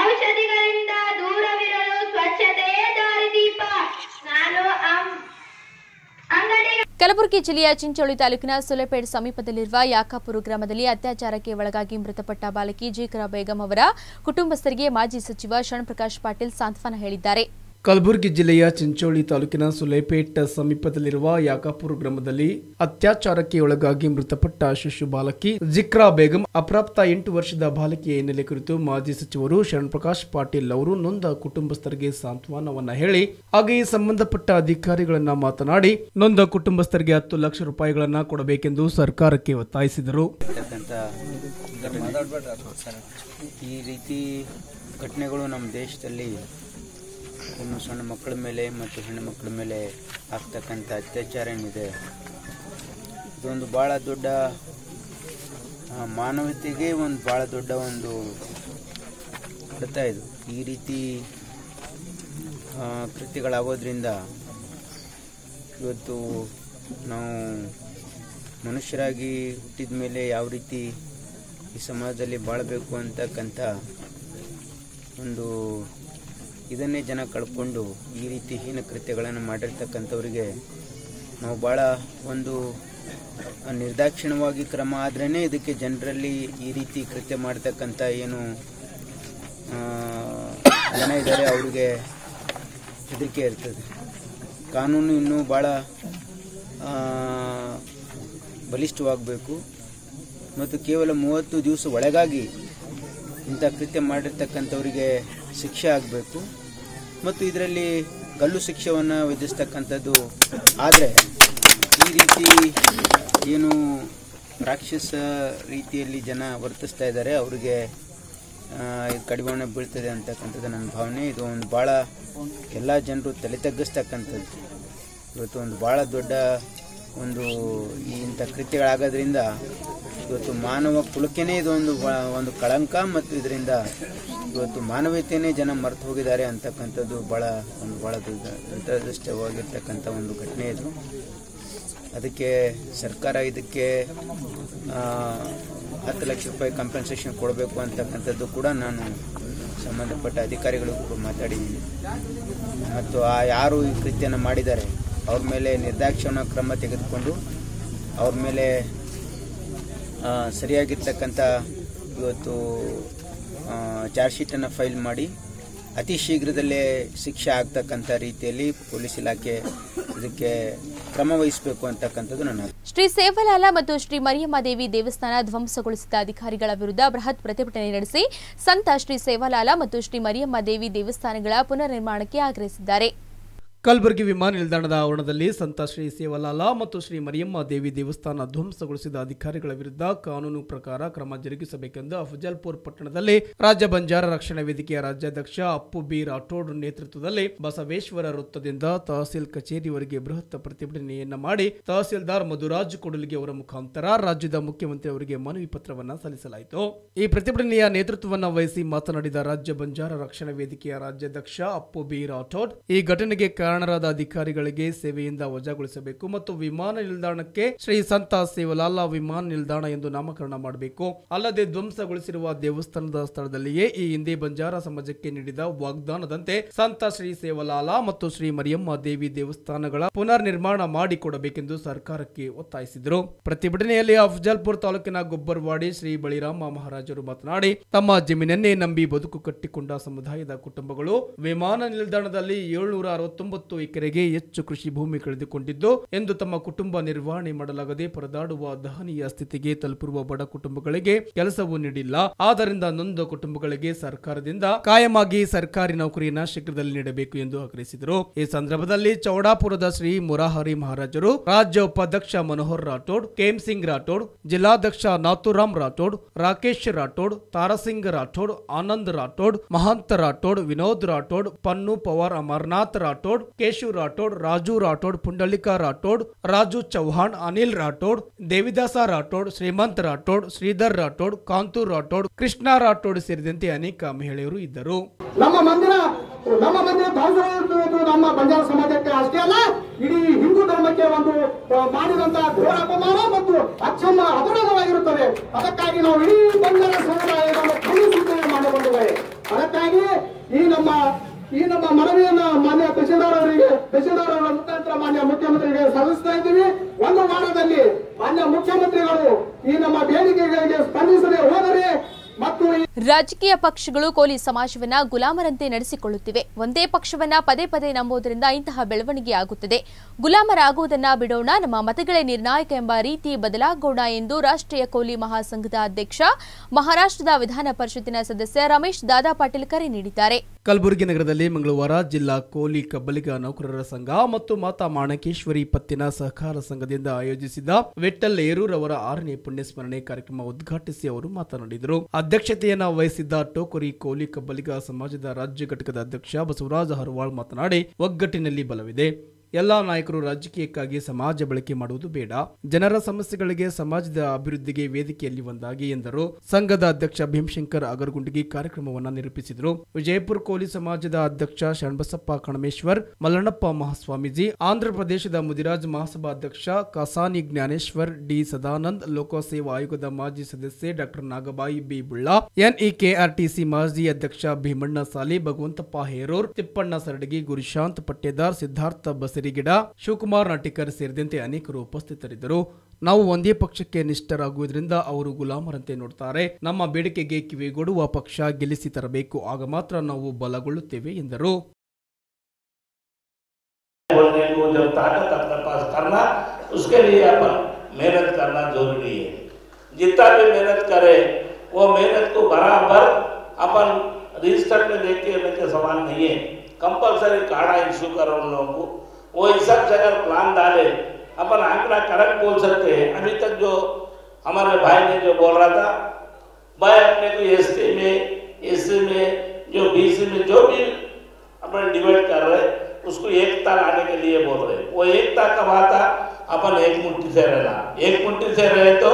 ಔಷಧಿಗಳಿಂದ ದೂರವಿರಲು ಸ್ವಚ್ಛತೆಯೇ ದಾರಿದೀಪ. ನಾನು ಅಂಗಡಿ ಕಲಬುರಗಿ ಜಿಲ್ಲೆಯ ಚಿಂಚೋಳಿ ತಾಲೂಕಿನ ಸೊಲೆಪೇಟ್ ಸಮೀಪದಲ್ಲಿರುವ ಯಾಕ್ಕಪುರ ಗ್ರಾಮದಲ್ಲಿ ಅತ್ಯಾಚಾರಕ್ಕೆ ಒಳಗಾಗಿ ಮೃತಪಟ್ಟ ಬಾಲಕಿ ಜೀಕರಾ ಬೇಗಂ ಅವರ ಕುಟುಂಬಸ್ಥರಿಗೆ ಮಾಜಿ ಸಚಿವ ಶರಣಪ್ರಕಾಶ್ ಪಾಟೀಲ್ ಸಾಂತ್ವನ ಹೇಳಿದ್ದಾರೆ. ಕಲಬುರಗಿ ಜಿಲ್ಲೆಯ ಚಿಂಚೋಳಿ ತಾಲೂಕಿನ ಸುಲೇಪೇಟ್ ಸಮೀಪದಲ್ಲಿರುವ ಯಾಕ್ಕಪುರ ಗ್ರಾಮದಲ್ಲಿ ಅತ್ಯಾಚಾರಕ್ಕೆ ಒಳಗಾಗಿ ಮೃತಪಟ್ಟ ಶಿಶು ಬಾಲಕಿ ಜಿಕ್ರಾ ಬೇಗಂ ಅಪ್ರಾಪ್ತ ಎಂಟು ವರ್ಷದ ಬಾಲಕಿಯ ಹಿನ್ನೆಲೆ ಕುರಿತು ಮಾಜಿ ಸಚಿವರು ಶರಣ್ಪ್ರಕಾಶ್ ಪಾಟೀಲ್ ಅವರು ನೊಂದ ಕುಟುಂಬಸ್ಥರಿಗೆ ಸಾಂತ್ವನವನ್ನ ಹೇಳಿ ಹಾಗೆಯೇ ಸಂಬಂಧಪಟ್ಟ ಅಧಿಕಾರಿಗಳನ್ನ ಮಾತನಾಡಿ ನೊಂದ ಕುಟುಂಬಸ್ಥರಿಗೆ ಹತ್ತು ಲಕ್ಷ ರೂಪಾಯಿಗಳನ್ನ ಕೊಡಬೇಕೆಂದು ಸರ್ಕಾರಕ್ಕೆ ಒತ್ತಾಯಿಸಿದರು. ಈ ರೀತಿ ಘಟನೆಗಳು ನಮ್ಮ ದೇಶದಲ್ಲಿ ಇನ್ನು ಸಣ್ಣ ಮಕ್ಕಳ ಮೇಲೆ ಮತ್ತು ಹೆಣ್ಣು ಮಕ್ಕಳ ಮೇಲೆ ಆಗ್ತಕ್ಕಂಥ ಅತ್ಯಾಚಾರ ಏನಿದೆ, ಇದೊಂದು ಭಾಳ ದೊಡ್ಡ ಮಾನವತೆಗೆ ಒಂದು ಭಾಳ ದೊಡ್ಡ ಒಂದು ಹೊಡೆತ ಇದು. ಈ ರೀತಿ ಕೃತ್ಯಗಳಾಗೋದ್ರಿಂದ ಇವತ್ತು ನಾವು ಮನುಷ್ಯರಾಗಿ ಹುಟ್ಟಿದ ಮೇಲೆ ಯಾವ ರೀತಿ ಈ ಸಮಾಜದಲ್ಲಿ ಬಾಳಬೇಕು ಅಂತಕ್ಕಂಥ ಒಂದು ಇದನ್ನೇ ಜನ ಕಳ್ಕೊಂಡು ಈ ರೀತಿ ಹೀನ ಕೃತ್ಯಗಳನ್ನು ಮಾಡಿರ್ತಕ್ಕಂಥವ್ರಿಗೆ ನಾವು ಭಾಳ ಒಂದು ನಿರ್ದಾಕ್ಷಿಣ್ಯವಾಗಿ ಕ್ರಮ ಆದ್ರೇ ಇದಕ್ಕೆ ಜನರಲ್ಲಿ ಈ ರೀತಿ ಕೃತ್ಯ ಮಾಡ್ತಕ್ಕಂಥ ಏನು ಜನ ಇದ್ದಾರೆ ಅವ್ರಿಗೆ ಹೆದರಿಕೆ ಇರ್ತದೆ. ಕಾನೂನು ಇನ್ನೂ ಭಾಳ ಬಲಿಷ್ಠವಾಗಬೇಕು ಮತ್ತು ಕೇವಲ ಮೂವತ್ತು ದಿವಸ ಒಳಗಾಗಿ ಇಂಥ ಕೃತ್ಯ ಮಾಡಿರ್ತಕ್ಕಂಥವ್ರಿಗೆ ಶಿಕ್ಷೆ ಆಗಬೇಕು ಮತ್ತು ಇದರಲ್ಲಿ ಗಲ್ಲು ಶಿಕ್ಷೆಯನ್ನು ವಿಧಿಸ್ತಕ್ಕಂಥದ್ದು. ಆದರೆ ಈ ರೀತಿ ಏನು ರಾಕ್ಷಸ ರೀತಿಯಲ್ಲಿ ಜನ ವರ್ತಿಸ್ತಾ ಇದ್ದಾರೆ ಅವರಿಗೆ ಕಡಿವಾಣ ಬೀಳ್ತದೆ ಅಂತಕ್ಕಂಥದ್ದು ನನ್ನ ಭಾವನೆ. ಇದು ಒಂದು ಭಾಳ ಎಲ್ಲ ಜನರು ತಲೆ ತಗ್ಗಿಸ್ತಕ್ಕಂಥದ್ದು. ಇವತ್ತು ಒಂದು ಭಾಳ ದೊಡ್ಡ ಒಂದು ಇಂಥ ಕೃತ್ಯಗಳಾಗೋದ್ರಿಂದ ಇವತ್ತು ಮಾನವ ಕುಲಕ್ಕೇನೆ ಇದೊಂದು ಒಂದು ಕಳಂಕ ಮತ್ತು ಇದರಿಂದ ಇವತ್ತು ಮಾನವೀಯತೆಯೇ ಜನ ಮರೆತು ಹೋಗಿದ್ದಾರೆ ಅಂತಕ್ಕಂಥದ್ದು ಭಾಳ ಒಂದು ಭಾಳ ದುರದೃಷ್ಟವಾಗಿರ್ತಕ್ಕಂಥ ಒಂದು ಘಟನೆ ಇದು. ಅದಕ್ಕೆ ಸರ್ಕಾರ ಇದಕ್ಕೆ ಹತ್ತು ಲಕ್ಷ ರೂಪಾಯಿ ಕಾಂಪನ್ಸೇಷನ್ ಕೊಡಬೇಕು ಅಂತಕ್ಕಂಥದ್ದು ಕೂಡ ನಾನು ಸಂಬಂಧಪಟ್ಟ ಅಧಿಕಾರಿಗಳಿಗೂ ಕೂಡ ಮಾತಾಡಿದ್ದೀನಿ. ಮತ್ತು ಆ ಯಾರು ಈ ಕೃತ್ಯನ ಮಾಡಿದ್ದಾರೆ ಅವ್ರ ಮೇಲೆ ನಿರ್ದಾಕ್ಷಿಣ್ಯ ಕ್ರಮ ತೆಗೆದುಕೊಂಡು ಅವ್ರ ಮೇಲೆ ಸರಿಯಾಗಿರ್ತಕ್ಕಂಥ ಇವತ್ತು ಚಾರ್ಜ್ ಶೀಟನ್ನು ಫೈಲ್ ಮಾಡಿ ಅತಿ ಶೀಘ್ರದಲ್ಲೇ ಶಿಕ್ಷೆ ಆಗ್ತಕ್ಕಂಥ ರೀತಿಯಲ್ಲಿ ಪೊಲೀಸ್ ಇಲಾಖೆ ಇದಕ್ಕೆ ಕ್ರಮ ವಹಿಸಬೇಕು ಅಂತಕ್ಕಂಥದ್ದು ನನ್ನ. ಶ್ರೀ ಸೇವಲಾಲ ಮತ್ತು ಶ್ರೀ ಮರಿಯಮ್ಮದೇವಿ ದೇವಸ್ಥಾನ ಧ್ವಂಸಗೊಳಿಸಿದ ಅಧಿಕಾರಿಗಳ ವಿರುದ್ಧ ಬೃಹತ್ ಪ್ರತಿಭಟನೆ ನಡೆಸಿ ಸಂತ ಶ್ರೀ ಸೇವಲಾಲ ಮತ್ತು ಶ್ರೀ ಮರಿಯಮ್ಮದೇವಿ ದೇವಸ್ಥಾನಗಳ ಪುನರ್ ನಿರ್ಮಾಣಕ್ಕೆ ಆಗ್ರಹಿಸಿದ್ದಾರೆ. ಕಲಬುರಗಿ ವಿಮಾನ ನಿಲ್ದಾಣದ ಆವರಣದಲ್ಲಿ ಸಂತ ಶ್ರೀ ಸೇವಲಾಲ ಮತ್ತು ಶ್ರೀ ಮರಿಯಮ್ಮ ದೇವಿ ದೇವಸ್ಥಾನ ಧ್ವಂಸಗೊಳಿಸಿದ ಅಧಿಕಾರಿಗಳ ವಿರುದ್ಧ ಕಾನೂನು ಪ್ರಕಾರ ಕ್ರಮ ಜರುಗಿಸಬೇಕೆಂದು ಅಫಜಲ್ಪುರ್ ಪಟ್ಟಣದಲ್ಲಿ ರಾಜ್ಯ ಬಂಜಾರ ರಕ್ಷಣಾ ವೇದಿಕೆಯ ರಾಜ್ಯಾಧ್ಯಕ್ಷ ಅಪ್ಪು ಬಿ ರಾಠೋಡ್ ನೇತೃತ್ವದಲ್ಲಿ ಬಸವೇಶ್ವರ ವೃತ್ತದಿಂದ ತಹಸೀಲ್ ಕಚೇರಿವರೆಗೆ ಬೃಹತ್ ಪ್ರತಿಭಟನೆಯನ್ನು ಮಾಡಿ ತಹಸೀಲ್ದಾರ್ ಮಧುರಾಜ್ ಕೊಡಲಿಗೆ ಅವರ ಮುಖಾಂತರ ರಾಜ್ಯದ ಮುಖ್ಯಮಂತ್ರಿ ಅವರಿಗೆ ಮನವಿ ಪತ್ರವನ್ನು ಸಲ್ಲಿಸಲಾಯಿತು. ಈ ಪ್ರತಿಭಟನೆಯ ನೇತೃತ್ವವನ್ನು ವಹಿಸಿ ಮಾತನಾಡಿದ ರಾಜ್ಯ ಬಂಜಾರ ರಕ್ಷಣಾ ವೇದಿಕೆಯ ರಾಜ್ಯಾಧ್ಯಕ್ಷ ಅಪ್ಪು ಬಿ ರಾಠೋಡ್, ಈ ಘಟನೆಗೆ ಕಾರಣರಾದ ಅಧಿಕಾರಿಗಳಿಗೆ ಸೇವೆಯಿಂದ ವಜಾಗೊಳಿಸಬೇಕು ಮತ್ತು ವಿಮಾನ ನಿಲ್ದಾಣಕ್ಕೆ ಶ್ರೀ ಸಂತ ಸೇವಲಾಲ ವಿಮಾನ ನಿಲ್ದಾಣ ಎಂದು ನಾಮಕರಣ ಮಾಡಬೇಕು. ಅಲ್ಲದೆ ಧ್ವಂಸಗೊಳಿಸಿರುವ ದೇವಸ್ಥಾನದ ಸ್ಥಳದಲ್ಲಿಯೇ ಈ ಹಿಂದೆ ಬಂಜಾರ ಸಮಾಜಕ್ಕೆ ನೀಡಿದ ವಾಗ್ದಾನದಂತೆ ಸಂತ ಶ್ರೀ ಸೇವಲಾಲ ಮತ್ತು ಶ್ರೀ ಮರಿಯಮ್ಮ ದೇವಿ ದೇವಸ್ಥಾನಗಳ ಪುನರ್ ನಿರ್ಮಾಣ ಮಾಡಿಕೊಡಬೇಕೆಂದು ಸರ್ಕಾರಕ್ಕೆ ಒತ್ತಾಯಿಸಿದರು. ಪ್ರತಿಭಟನೆಯಲ್ಲಿ ಅಫಜಲ್ಪುರ್ ತಾಲೂಕಿನ ಗೊಬ್ಬರವಾಡಿ ಶ್ರೀ ಬಳಿರಾಮ ಮಹಾರಾಜರು ಮಾತನಾಡಿ, ತಮ್ಮ ಜಮೀನನ್ನೇ ನಂಬಿ ಬದುಕು ಕಟ್ಟಿಕೊಂಡ ಸಮುದಾಯದ ಕುಟುಂಬಗಳು ವಿಮಾನ ನಿಲ್ದಾಣದಲ್ಲಿ ಏಳ್ನೂರ ಅರವತ್ತೊಂಬತ್ತು ಎಕರೆಗೆ ಹೆಚ್ಚು ಕೃಷಿ ಭೂಮಿ ಕಳೆದುಕೊಂಡಿದ್ದು ಎಂದು ತಮ್ಮ ಕುಟುಂಬ ನಿರ್ವಹಣೆ ಮಾಡಲಾಗದೆ ಪರದಾಡುವ ದಹನೀಯ ಸ್ಥಿತಿಗೆ ತಲುಪಿರುವ ಬಡ ಕುಟುಂಬಗಳಿಗೆ ಕೆಲಸವೂ ನೀಡಿಲ್ಲ. ಆದ್ದರಿಂದ ನೊಂದ ಕುಟುಂಬಗಳಿಗೆ ಸರ್ಕಾರದಿಂದ ಕಾಯಮಾಗಿ ಸರ್ಕಾರಿ ನೌಕರಿಯನ್ನು ಶೀಘ್ರದಲ್ಲಿ ನೀಡಬೇಕು ಎಂದು ಆಗ್ರಹಿಸಿದರು. ಈ ಸಂದರ್ಭದಲ್ಲಿ ಚೌಡಾಪುರದ ಶ್ರೀ ಮುರಾಹರಿ ಮಹಾರಾಜರು, ರಾಜ್ಯ ಉಪಾಧ್ಯಕ್ಷ ಮನೋಹರ್ ರಾಠೋಡ್, ಕೇಮ್ ಸಿಂಗ್ ರಾಠೋಡ್, ಜಿಲ್ಲಾಧ್ಯಕ್ಷ ನಾಥುರಾಮ್ ರಾಠೋಡ್, ರಾಕೇಶ್ ರಾಠೋಡ್, ತಾರಸಿಂಗ್ ರಾಠೋಡ್, ಆನಂದ್ ರಾಠೋಡ್, ಮಹಂತ್ ರಾಠೋಡ್, ವಿನೋದ್ ರಾಠೋಡ್, ಪನ್ನು ಪವಾರ್, ಅಮರ್ನಾಥ್ ರಾಠೋಡ್, ಕೇಶವ್ ರಾಠೋಡ್, ರಾಜು ರಾಠೋಡ್, ಪುಂಡಲಿಕ ರಾಠೋಡ್, ರಾಜು ಚೌಹಾಣ್, ಅನಿಲ್ ರಾಠೋಡ್, ದೇವಿದಾಸ ರಾಠೋಡ್, ಶ್ರೀಮಂತ್ ರಾಠೋಡ್, ಶ್ರೀಧರ್ ರಾಠೋಡ್, ಕಾಂತೂರ್ ರಾಠೋಡ್, ಕೃಷ್ಣ ರಾಠೋಡ್ ಸೇರಿದಂತೆ ಅನೇಕ ಮಹಿಳೆಯರು ಇದ್ದರು. ನಮ್ಮ ಮಂದಿರ ನಮ್ಮ ಮಂದಿರ ನಮ್ಮ ಬಂಜಾರ ಸಮಾಜಕ್ಕೆ ಅಷ್ಟೇ ಅಲ್ಲ, ಇಡೀ ಹಿಂದೂ ಧರ್ಮಕ್ಕೆ ಒಂದು ಮಾಡಿದಂತಹ ಘೋರ ಅಪಮಾನ ಮತ್ತು ಅಚ್ಚಮ್ಮ ಅಪರಾಧವಾಗಿರುತ್ತದೆ. ಅದಕ್ಕಾಗಿ ನಾವು ಇಡೀ ಬಂಜಾರ ಸಮುದಾಯವನ್ನು ಖಂಡಿಸುತ್ತೇವೆ ಮಾಡಿಕೊಂಡಿವೆ. ಅದಕ್ಕಾಗಿ ಈ ನಮ್ಮ ಈ ನಮ್ಮ ಮನವಿಯನ್ನ ಮಾನ್ಯ ತಹಸೀಲ್ದಾರ್ ಅವರಿಗೆ ತಹಸೀಲ್ದಾರ್ ಅವರ ಮುಖಾಂತರ ಮಾನ್ಯ ಮುಖ್ಯಮಂತ್ರಿಗಳಿಗೆ ಸಲ್ಲಿಸ್ತಾ ಇದ್ದೀವಿ. ಒಂದು ವಾರದಲ್ಲಿ ಮಾನ್ಯ ಮುಖ್ಯಮಂತ್ರಿಗಳು ಈ ನಮ್ಮ ಬೇಡಿಕೆಗಳಿಗೆ ಸ್ಪಂದಿಸದೆ ಹೋದರೆ ಮತ್ತು ರಾಜಕೀಯ ಪಕ್ಷಗಳು ಕೋಲಿ ಸಮಾಜವನ್ನ ಗುಲಾಮರಂತೆ ನಡೆಸಿಕೊಳ್ಳುತ್ತಿವೆ. ಒಂದೇ ಪಕ್ಷವನ್ನ ಪದೇ ಪದೇ ನಂಬುವುದರಿಂದ ಇಂತಹ ಬೆಳವಣಿಗೆ ಆಗುತ್ತದೆ. ಗುಲಾಮರಾಗುವುದನ್ನ ಬಿಡೋಣ, ನಮ್ಮ ಮತಗಳೇ ನಿರ್ಣಾಯಕ ಎಂಬ ರೀತಿ ಬದಲಾಗೋಣ ಎಂದು ರಾಷ್ಟ್ರೀಯ ಕೋಲಿ ಮಹಾಸಂಘದ ಅಧ್ಯಕ್ಷ, ಮಹಾರಾಷ್ಟ್ರದ ವಿಧಾನ ಪರಿಷತ್ತಿನ ಸದಸ್ಯ ರಮೇಶ್ ದಾದಾ ಪಾಟೀಲ್ ಕರೆ ನೀಡಿದ್ದಾರೆ. ಕಲಬುರಗಿ ನಗರದಲ್ಲಿ ಮಂಗಳವಾರ ಜಿಲ್ಲಾ ಕೋಲಿ ಕಬ್ಬಲಿಗ ನೌಕರರ ಸಂಘ ಮತ್ತು ಮಾತಾ ಮಾಣಕೇಶ್ವರಿ ಪತ್ತಿನ ಸಹಕಾರ ಸಂಘದಿಂದ ಆಯೋಜಿಸಿದ ವಿಠಲ್ ಏರೂರ್ ಅವರ ಆರನೇ ಪುಣ್ಯಸ್ಮರಣೆ ಕಾರ್ಯಕ್ರಮ ಉದ್ಘಾಟಿಸಿ ಅವರು ಮಾತನಾಡಿದರು. ಅಧ್ಯಕ್ಷತೆಯನ್ನು ವಹಿಸಿದ್ದ ಟೋಕರಿ ಕೋಲಿ ಕಬ್ಬಲಿಗ ಸಮಾಜದ ರಾಜ್ಯ ಘಟಕದ ಅಧ್ಯಕ್ಷ ಬಸವರಾಜ ಹರವಾಳ್ ಮಾತನಾಡಿ, ಒಗ್ಗಟ್ಟಿನಲ್ಲಿ ಬಲವಿದೆ. ಎಲ್ಲಾ ನಾಯಕರು ರಾಜಕೀಯಕ್ಕಾಗಿ ಸಮಾಜ ಬಳಕೆ ಮಾಡುವುದು ಬೇಡ. ಜನರ ಸಮಸ್ಯೆಗಳಿಗೆ, ಸಮಾಜದ ಅಭಿವೃದ್ಧಿಗೆ ವೇದಿಕೆಯಲ್ಲಿ ಒಂದಾಗಿ ಎಂದರು. ಸಂಘದ ಅಧ್ಯಕ್ಷ ಭೀಮಶಂಕರ್ ಅಗರಗುಂಡಿಗೆ ಕಾರ್ಯಕ್ರಮವನ್ನು ನಿರೂಪಿಸಿದರು. ವಿಜಯಪುರ ಕೋಲಿ ಸಮಾಜದ ಅಧ್ಯಕ್ಷ ಶರಣಬಸಪ್ಪ ಕಣಮೇಶ್ವರ್, ಮಲ್ಲಣ್ಣಪ್ಪ ಮಹಾಸ್ವಾಮೀಜಿ, ಆಂಧ್ರಪ್ರದೇಶದ ಮುದಿರಾಜ್ ಮಹಾಸಭಾ ಅಧ್ಯಕ್ಷ ಕಸಾನಿ ಜ್ಞಾನೇಶ್ವರ್, ಡಿ ಸದಾನಂದ್, ಲೋಕಸೇವಾ ಆಯೋಗದ ಮಾಜಿ ಸದಸ್ಯೆ ಡಾಕ್ಟರ್ ನಾಗಬಾಯಿ ಬಿ ಬುಳ್ಳ, ಎನ್ಇಕೆಆರ್ಟಿಸಿ ಮಾಜಿ ಅಧ್ಯಕ್ಷ ಭೀಮಣ್ಣ ಸಾಲಿ, ಭಗವಂತಪ್ಪ ಹೇರೂರ್, ತಿಪ್ಪಣ್ಣ ಸರಡಗಿ, ಗುರುಶಾಂತ್ ಪಟ್ಟೇದಾರ್, ಸಿದ್ಧಾರ್ಥ ಬಸರಿ ಗಿಡ, ಶಿವಕುಮಾರ್ ನಾಟಿಕರ್ ಸೇರಿದಂತೆ ಅನೇಕರು ಉಪಸ್ಥಿತರಿದ್ದರು. ನಾವು ಒಂದೇ ಪಕ್ಷಕ್ಕೆ ನಿಷ್ಠರಾಗುವುದರಿಂದ ಅವರು ಗುಲಾಮರಂತೆ ನೋಡುತ್ತಾರೆ. ನಮ್ಮ ಬೇಡಿಕೆಗೆ ಕಿವಿಗೊಡುವ ಪಕ್ಷ ಗೆಲ್ಲಿಸಿ ತರಬೇಕು. ಆಗ ಮಾತ್ರ ನಾವು ಬಲಗೊಳ್ಳುತ್ತೇವೆ ಎಂದರು. वो इन सब जगह प्लान डाले, अपन आंकड़ा करेक्ट बोल सकते हैं. अभी तक जो हमारे भाई ने जो बोल रहा था, भाई अपने को एसटी में एससी में जो बीसी में जो भी अपन डिवाइड कर रहे उसको एकता लाने के लिए बोल रहे. वो एकता कब आता? अपन एक मुट्ठी से रहना. एक मुट्ठी से रहे तो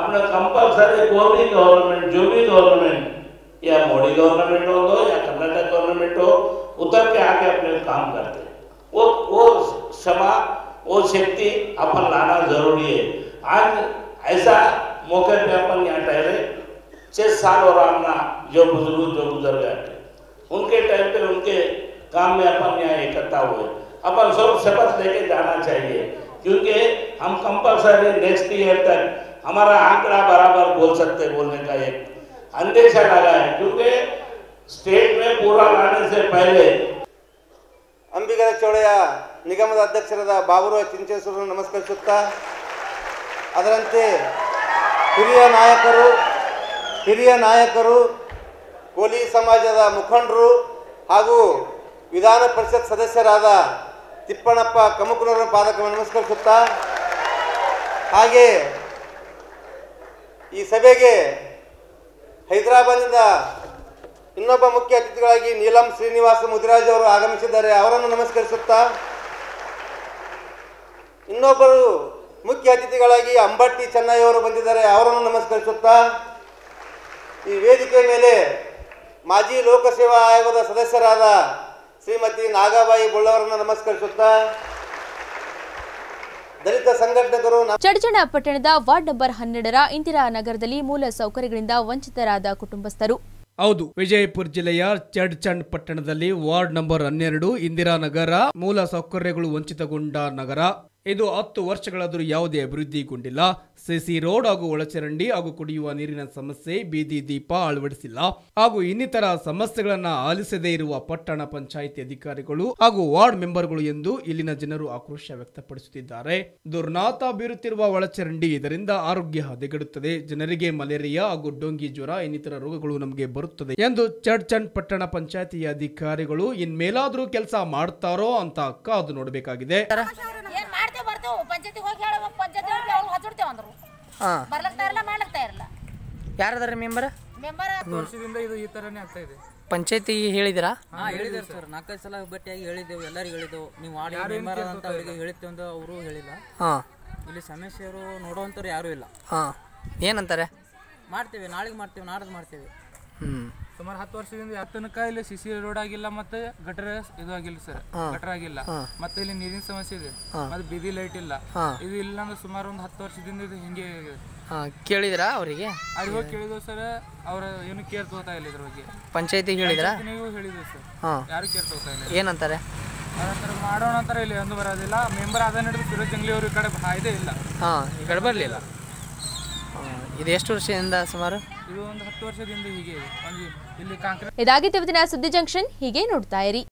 अपना कंपल्सरी कोई गवर्नमेंट, जो भी गवर्नमेंट, या मोदी गवर्नमेंट हो दो या कर्नाटक गवर्नमेंट हो, उतर के आके अपने काम करते. वो वो क्षमा, वो शक्ति अपन लाना जरूरी है. आज ऐसा मौके पे अपन यहाँ ठहरे. छः साल और अपना जो बुजुर्ग जो गुजर गए उनके टाइम पे उनके काम में अपन यहाँ इकट्ठा हुए. अपन सब शपथ लेके जाना चाहिए क्योंकि हम कंपल्सरी नेक्स्ट ईयर तक हमारा आंकड़ा बराबर बोल सकते. बोलने का एक अंदेशा लगा है क्योंकि स्टेट में पूरा लाने से पहले ಅಂಬಿಗರ ಚೌಳೆಯ ನಿಗಮದ ಅಧ್ಯಕ್ಷರಾದ ಬಾಬುರಾವ ಚಿಂಚೇಶ್ವರನ್ನು ನಮಸ್ಕರಿಸುತ್ತಾ, ಅದರಂತೆ ಹಿರಿಯ ನಾಯಕರು ಹಿರಿಯ ನಾಯಕರು ಕೋಲಿ ಸಮಾಜದ ಮುಖಂಡರು ಹಾಗೂ ವಿಧಾನ ಪರಿಷತ್ ಸದಸ್ಯರಾದ ತಿಪ್ಪಣಪ್ಪ ಕಮಕನೂರನ ಪಾದಕವನ್ನು ನಮಸ್ಕರಿಸುತ್ತಾ ಹಾಗೆ ಈ ಸಭೆಗೆ ಹೈದರಾಬಾದ್ನಿಂದ ಇನ್ನೊಬ್ಬ ಮುಖ್ಯ ಅತಿಥಿಗಳಾಗಿ ನೀಲಂ ಶ್ರೀನಿವಾಸ ಮುದಿರಾಜ್ ಅವರು ಆಗಮಿಸಿದ್ದಾರೆ, ಅವರನ್ನು ನಮಸ್ಕರಿಸುತ್ತಾ ಇನ್ನೊಬ್ಬರು ಮುಖ್ಯ ಅತಿಥಿಗಳಾಗಿ ಅಂಬಟ್ಟಿ ಚೆನ್ನೈ ಅವರು ಬಂದಿದ್ದಾರೆ, ಅವರನ್ನು ನಮಸ್ಕರಿಸುತ್ತಾ ಈ ವೇದಿಕೆ ಮೇಲೆ ಮಾಜಿ ಲೋಕಸೇವಾ ಆಯೋಗದ ಸದಸ್ಯರಾದ ಶ್ರೀಮತಿ ನಾಗಾಬಾಯಿ ಬುಳ್ಳವರನ್ನು ನಮಸ್ಕರಿಸುತ್ತಾ ದಲಿತ ಸಂಘಟನೆಗಳು ಚಡಚಣ ಪಟ್ಟಣದ ವಾರ್ಡ್ ನಂಬರ್ ಹನ್ನೆರಡರ ಇಂದಿರಾ ನಗರದಲ್ಲಿ ಮೂಲ ಸೌಕರ್ಯಗಳಿಂದ ವಂಚಿತರಾದ ಕುಟುಂಬಸ್ಥರು. ಹೌದು, ವಿಜಯಪುರ ಜಿಲ್ಲೆಯ ಚಡ್ಚಂಡ್ ಪಟ್ಟಣದಲ್ಲಿ ವಾರ್ಡ್ ನಂಬರ್ ಹನ್ನೆರಡು ಇಂದಿರಾ ನಗರ ಮೂಲ ಸೌಕರ್ಯಗಳು ವಂಚಿತಗೊಂಡ ನಗರ. ಇದು ಹತ್ತು ವರ್ಷಗಳಾದರೂ ಯಾವುದೇ ಅಭಿವೃದ್ಧಿಗೊಂಡಿಲ್ಲ. ಸಿಸಿ ರೋಡ್ ಹಾಗೂ ಒಳಚರಂಡಿ ಹಾಗೂ ಕುಡಿಯುವ ನೀರಿನ ಸಮಸ್ಯೆ, ಬೀದಿ ದೀಪ ಅಳವಡಿಸಿಲ್ಲ ಹಾಗೂ ಇನ್ನಿತರ ಸಮಸ್ಯೆಗಳನ್ನು ಆಲಿಸದೇ ಇರುವ ಪಟ್ಟಣ ಪಂಚಾಯಿತಿ ಅಧಿಕಾರಿಗಳು ಹಾಗೂ ವಾರ್ಡ್ ಮೆಂಬರ್ಗಳು ಎಂದು ಇಲ್ಲಿನ ಜನರು ಆಕ್ರೋಶ ವ್ಯಕ್ತಪಡಿಸುತ್ತಿದ್ದಾರೆ. ದುರ್ನಾತ ಬೀರುತ್ತಿರುವ ಒಳಚರಂಡಿ ಇದರಿಂದ ಆರೋಗ್ಯ ಹದಗೆಡುತ್ತದೆ, ಜನರಿಗೆ ಮಲೇರಿಯಾ ಹಾಗೂ ಡೊಂಗಿ ಜ್ವರ ಇನ್ನಿತರ ರೋಗಗಳು ನಮಗೆ ಬರುತ್ತದೆ ಎಂದು ಚಡ್ಚಂಡ್ ಪಟ್ಟಣ ಪಂಚಾಯಿತಿಯ ಅಧಿಕಾರಿಗಳು ಇನ್ಮೇಲಾದ್ರೂ ಕೆಲಸ ಮಾಡ್ತಾರೋ ಅಂತ ಕಾದು ನೋಡಬೇಕಾಗಿದೆ. ಪಂಚಾಯತಿ ಹೇಳಿದ್ರಾ? ಹೇಳಿದ್ರು ಸರ್, ನಾಲ್ಕೈದು ಸಲ ಭೇಟಿಯಾಗಿ ಹೇಳಿದೆವು, ಎಲ್ಲರಿಗೂ ಹೇಳಿದೆವು. ನೀವು ಅವರಿಗೆ ಹೇಳಿತ್ತು ಅಂತ ಅವರು ಹೇಳಿಲ್ಲ. ಇಲ್ಲಿ ಸಮಸ್ಯೆಯವರು ನೋಡುವಂತವ್ರು ಯಾರು ಇಲ್ಲ. ಏನಂತಾರೆ? ಮಾಡ್ತೇವೆ, ನಾಳೆಗೆ ಮಾಡ್ತೇವೆ, ನಾಡ್ದು ಮಾಡ್ತೇವೆ. ಸುಮಾರು ಹತ್ತು ವರ್ಷದಿಂದ ಯಾವ ತನಕ ಇಲ್ಲಿ ಸಿಸಿ ರೋಡ್ ಆಗಿಲ್ಲ, ಮತ್ತೆ ಗಟರ ಇದು ಆಗಿಲ್ಲ ಸರ್, ಗಟರ ಆಗಿಲ್ಲ. ಮತ್ತೆ ಇಲ್ಲಿ ನೀರಿನ ಸಮಸ್ಯೆ ಇದೆ, ಮತ್ತೆ ಬೀದಿ ಲೈಟ್ ಇಲ್ಲ. ಇದು ಇಲ್ಲ ಅಂದ್ರೆ ಸುಮಾರು ಒಂದು ಹತ್ತು ವರ್ಷದಿಂದ ಇದು ಹಿಂಗೆ. ಕೇಳಿದ್ರಾ ಅವರಿಗೆ? ಅಲ್ಲಿ ಹೋಗಿ ಕೇಳಿದ್ವು ಸರ್, ಅವ್ರ ಏನು ಕೇರ್ ತಗೋತಾ ಇಲ್ಲ ಇದ್ರ ಬಗ್ಗೆ. ಪಂಚಾಯತಿಗೆ ಹೇಳಿದ್ರಾ? ನೀವು ಹೇಳಿದ್ವಿ ಸರ್, ಯಾರು ಕೇರ್ ತಗೋತಾ ಇಲ್ಲ. ಏನಂತಾರೆ? ಮಾಡೋಣ ಅಂತಾರೆ, ಇಲ್ಲಿ ಒಂದು ಬರೋದಿಲ್ಲ. ಮೆಂಬರ್ ಅದ ನಡೆದು ಸುರೇಶ್ ಜಂಗ್ಲಿ ಅವರು ಈ ಕಡೆ ಹಾಯ್ದೇ ಇಲ್ಲ, ಈ ಕಡೆ ಬರಲಿಲ್ಲ. ಇದು ಎಷ್ಟು ವರ್ಷದಿಂದ? ಸುಮಾರು ಇದು ಒಂದು ಹತ್ತು ವರ್ಷದಿಂದ ಹೀಗೆ. ಇದಾಗಿತ್ತು ಇವತ್ತಿನ ಸುದ್ದಿ ಜಂಕ್ಷನ್. ಹೀಗೆ ನೋಡ್ತಾ ಇರಿ.